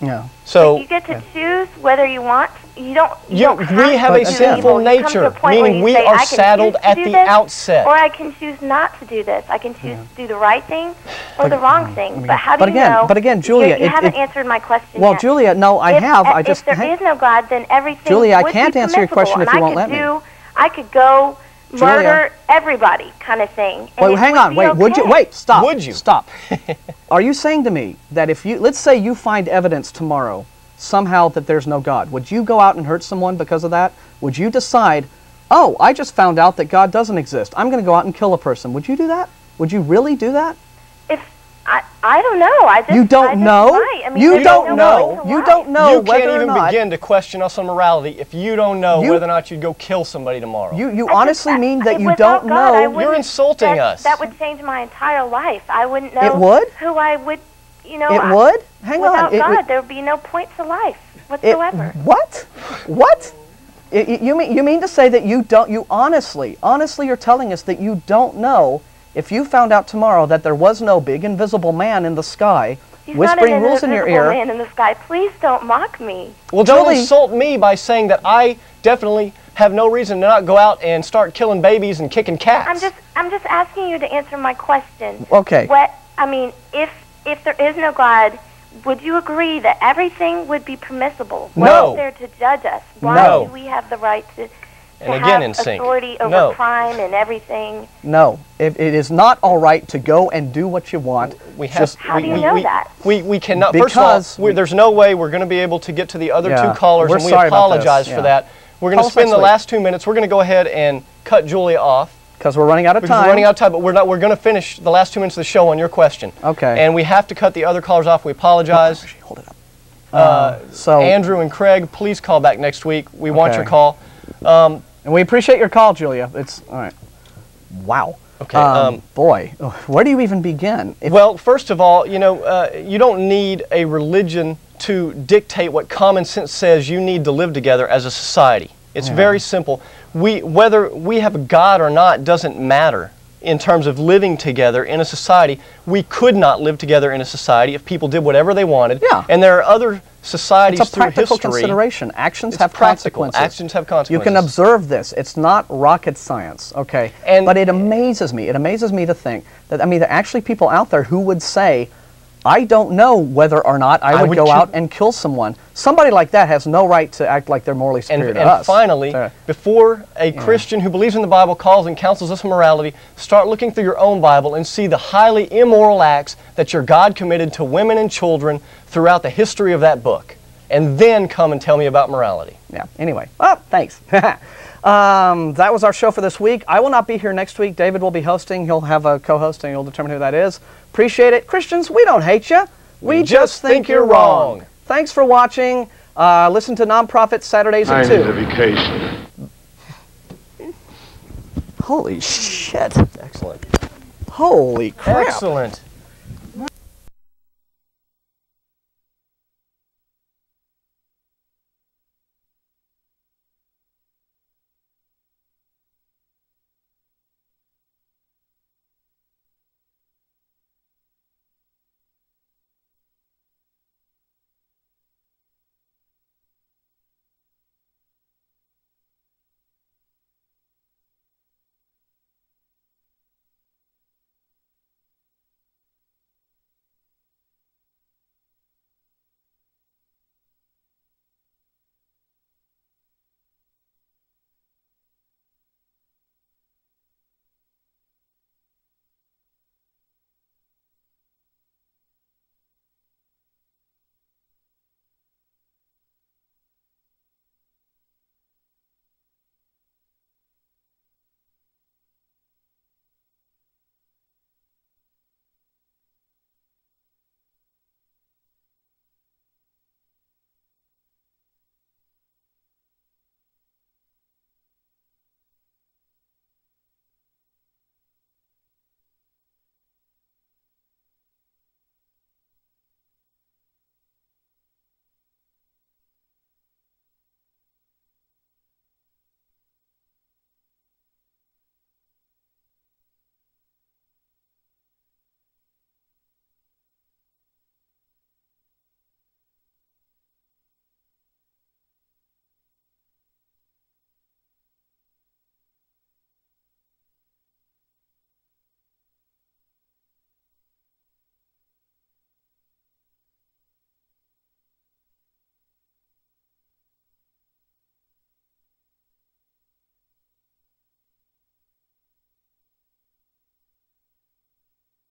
No. So but you get to yeah. choose whether you want. You don't. You you, don't have we have a sinful nature, meaning we say, are saddled at the this, outset. Or I can choose not to do this. I can choose yeah. to do the right thing or but, the wrong thing. But how do but you again, know? But again, Julia, you, you it, haven't it, answered my question. Well, yet. Julia, no, I if, have. I just. If there hang, is no God, then everything. Julia, would I can't be answer your question if you I won't let do, me. I could go murder Julia. everybody, kind of thing. Wait, hang on. Wait, okay. would you? Wait, stop. Would you stop? Are you saying to me that if you, let's say, you find evidence tomorrow somehow that there's no God, would you go out and hurt someone because of that? Would you decide, oh, I just found out that God doesn't exist, I'm going to go out and kill a person? Would you do that? Would you really do that? If I, I don't know. I just, you don't I just know. I mean, you don't know. You don't know. You can't even begin to question us on morality if you don't know you, whether or not you'd go kill somebody tomorrow. You you I honestly just, mean that I, you don't God, know? You're insulting that, us. That would change my entire life. I wouldn't know. It would? Who I would. You know, it would? Hang without on. Without God, it, there would be no point to life whatsoever. It, what? What? It, you, mean, you mean to say that you don't, you honestly, honestly you're telling us that you don't know if you found out tomorrow that there was no big invisible man in the sky He's whispering not an rules in your ear. Man in the sky. Please don't mock me. Well, don't Julie, insult me by saying that I definitely have no reason to not go out and start killing babies and kicking cats. I'm just, I'm just asking you to answer my question. Okay. What, I mean, if... If there is no God, would you agree that everything would be permissible? What no. is there to judge us? Why no. do we have the right to, to and again, have in authority sync. over no. crime and everything? No. It, it is not all right to go and do what you want. We have, Just, how we, do you we, know we, that? We, we cannot. Because first of all, we, there's no way we're going to be able to get to the other yeah, two callers, and we apologize yeah. for that. We're going to spend the last two minutes. We're going to go ahead and cut Julia off. Because we're running out of time. We're running out of time, but we're not. We're going to finish the last two minutes of the show on your question. Okay. And we have to cut the other callers off. We apologize. Oh, hold it up. Uh, uh, so Andrew and Craig, please call back next week. We okay. want your call. Um, and we appreciate your call, Julia. It's all right. Wow. Okay. Um, um, boy, where do you even begin? If well, first of all, you know, uh, you don't need a religion to dictate what common sense says you need to live together as a society. It's yeah. very simple. We, whether we have a God or not doesn't matter in terms of living together in a society. We could not live together in a society if people did whatever they wanted. Yeah. And there are other societies it's a through practical history. Consideration. Actions it's have practical. consequences. Actions have consequences. You can observe this. It's not rocket science, okay? And but it amazes me. It amazes me to think that, I mean, there are actually people out there who would say, I don't know whether or not I would, I would go out and kill someone. Somebody like that has no right to act like they're morally superior and, to and us. And finally, so, before a yeah. Christian who believes in the Bible calls and counsels us morality, start looking through your own Bible and see the highly immoral acts that your God committed to women and children throughout the history of that book. And then come and tell me about morality. Yeah, anyway. Oh, thanks. Um, that was our show for this week. I will not be here next week. David will be hosting. He'll have a co-host and you'll determine who that is. Appreciate it. Christians, we don't hate you. We, we just, just think, think you're wrong. wrong. Thanks for watching. Uh, listen to Nonprofit Saturdays at two. I need a vacation. Holy shit. Excellent. Holy crap. Excellent.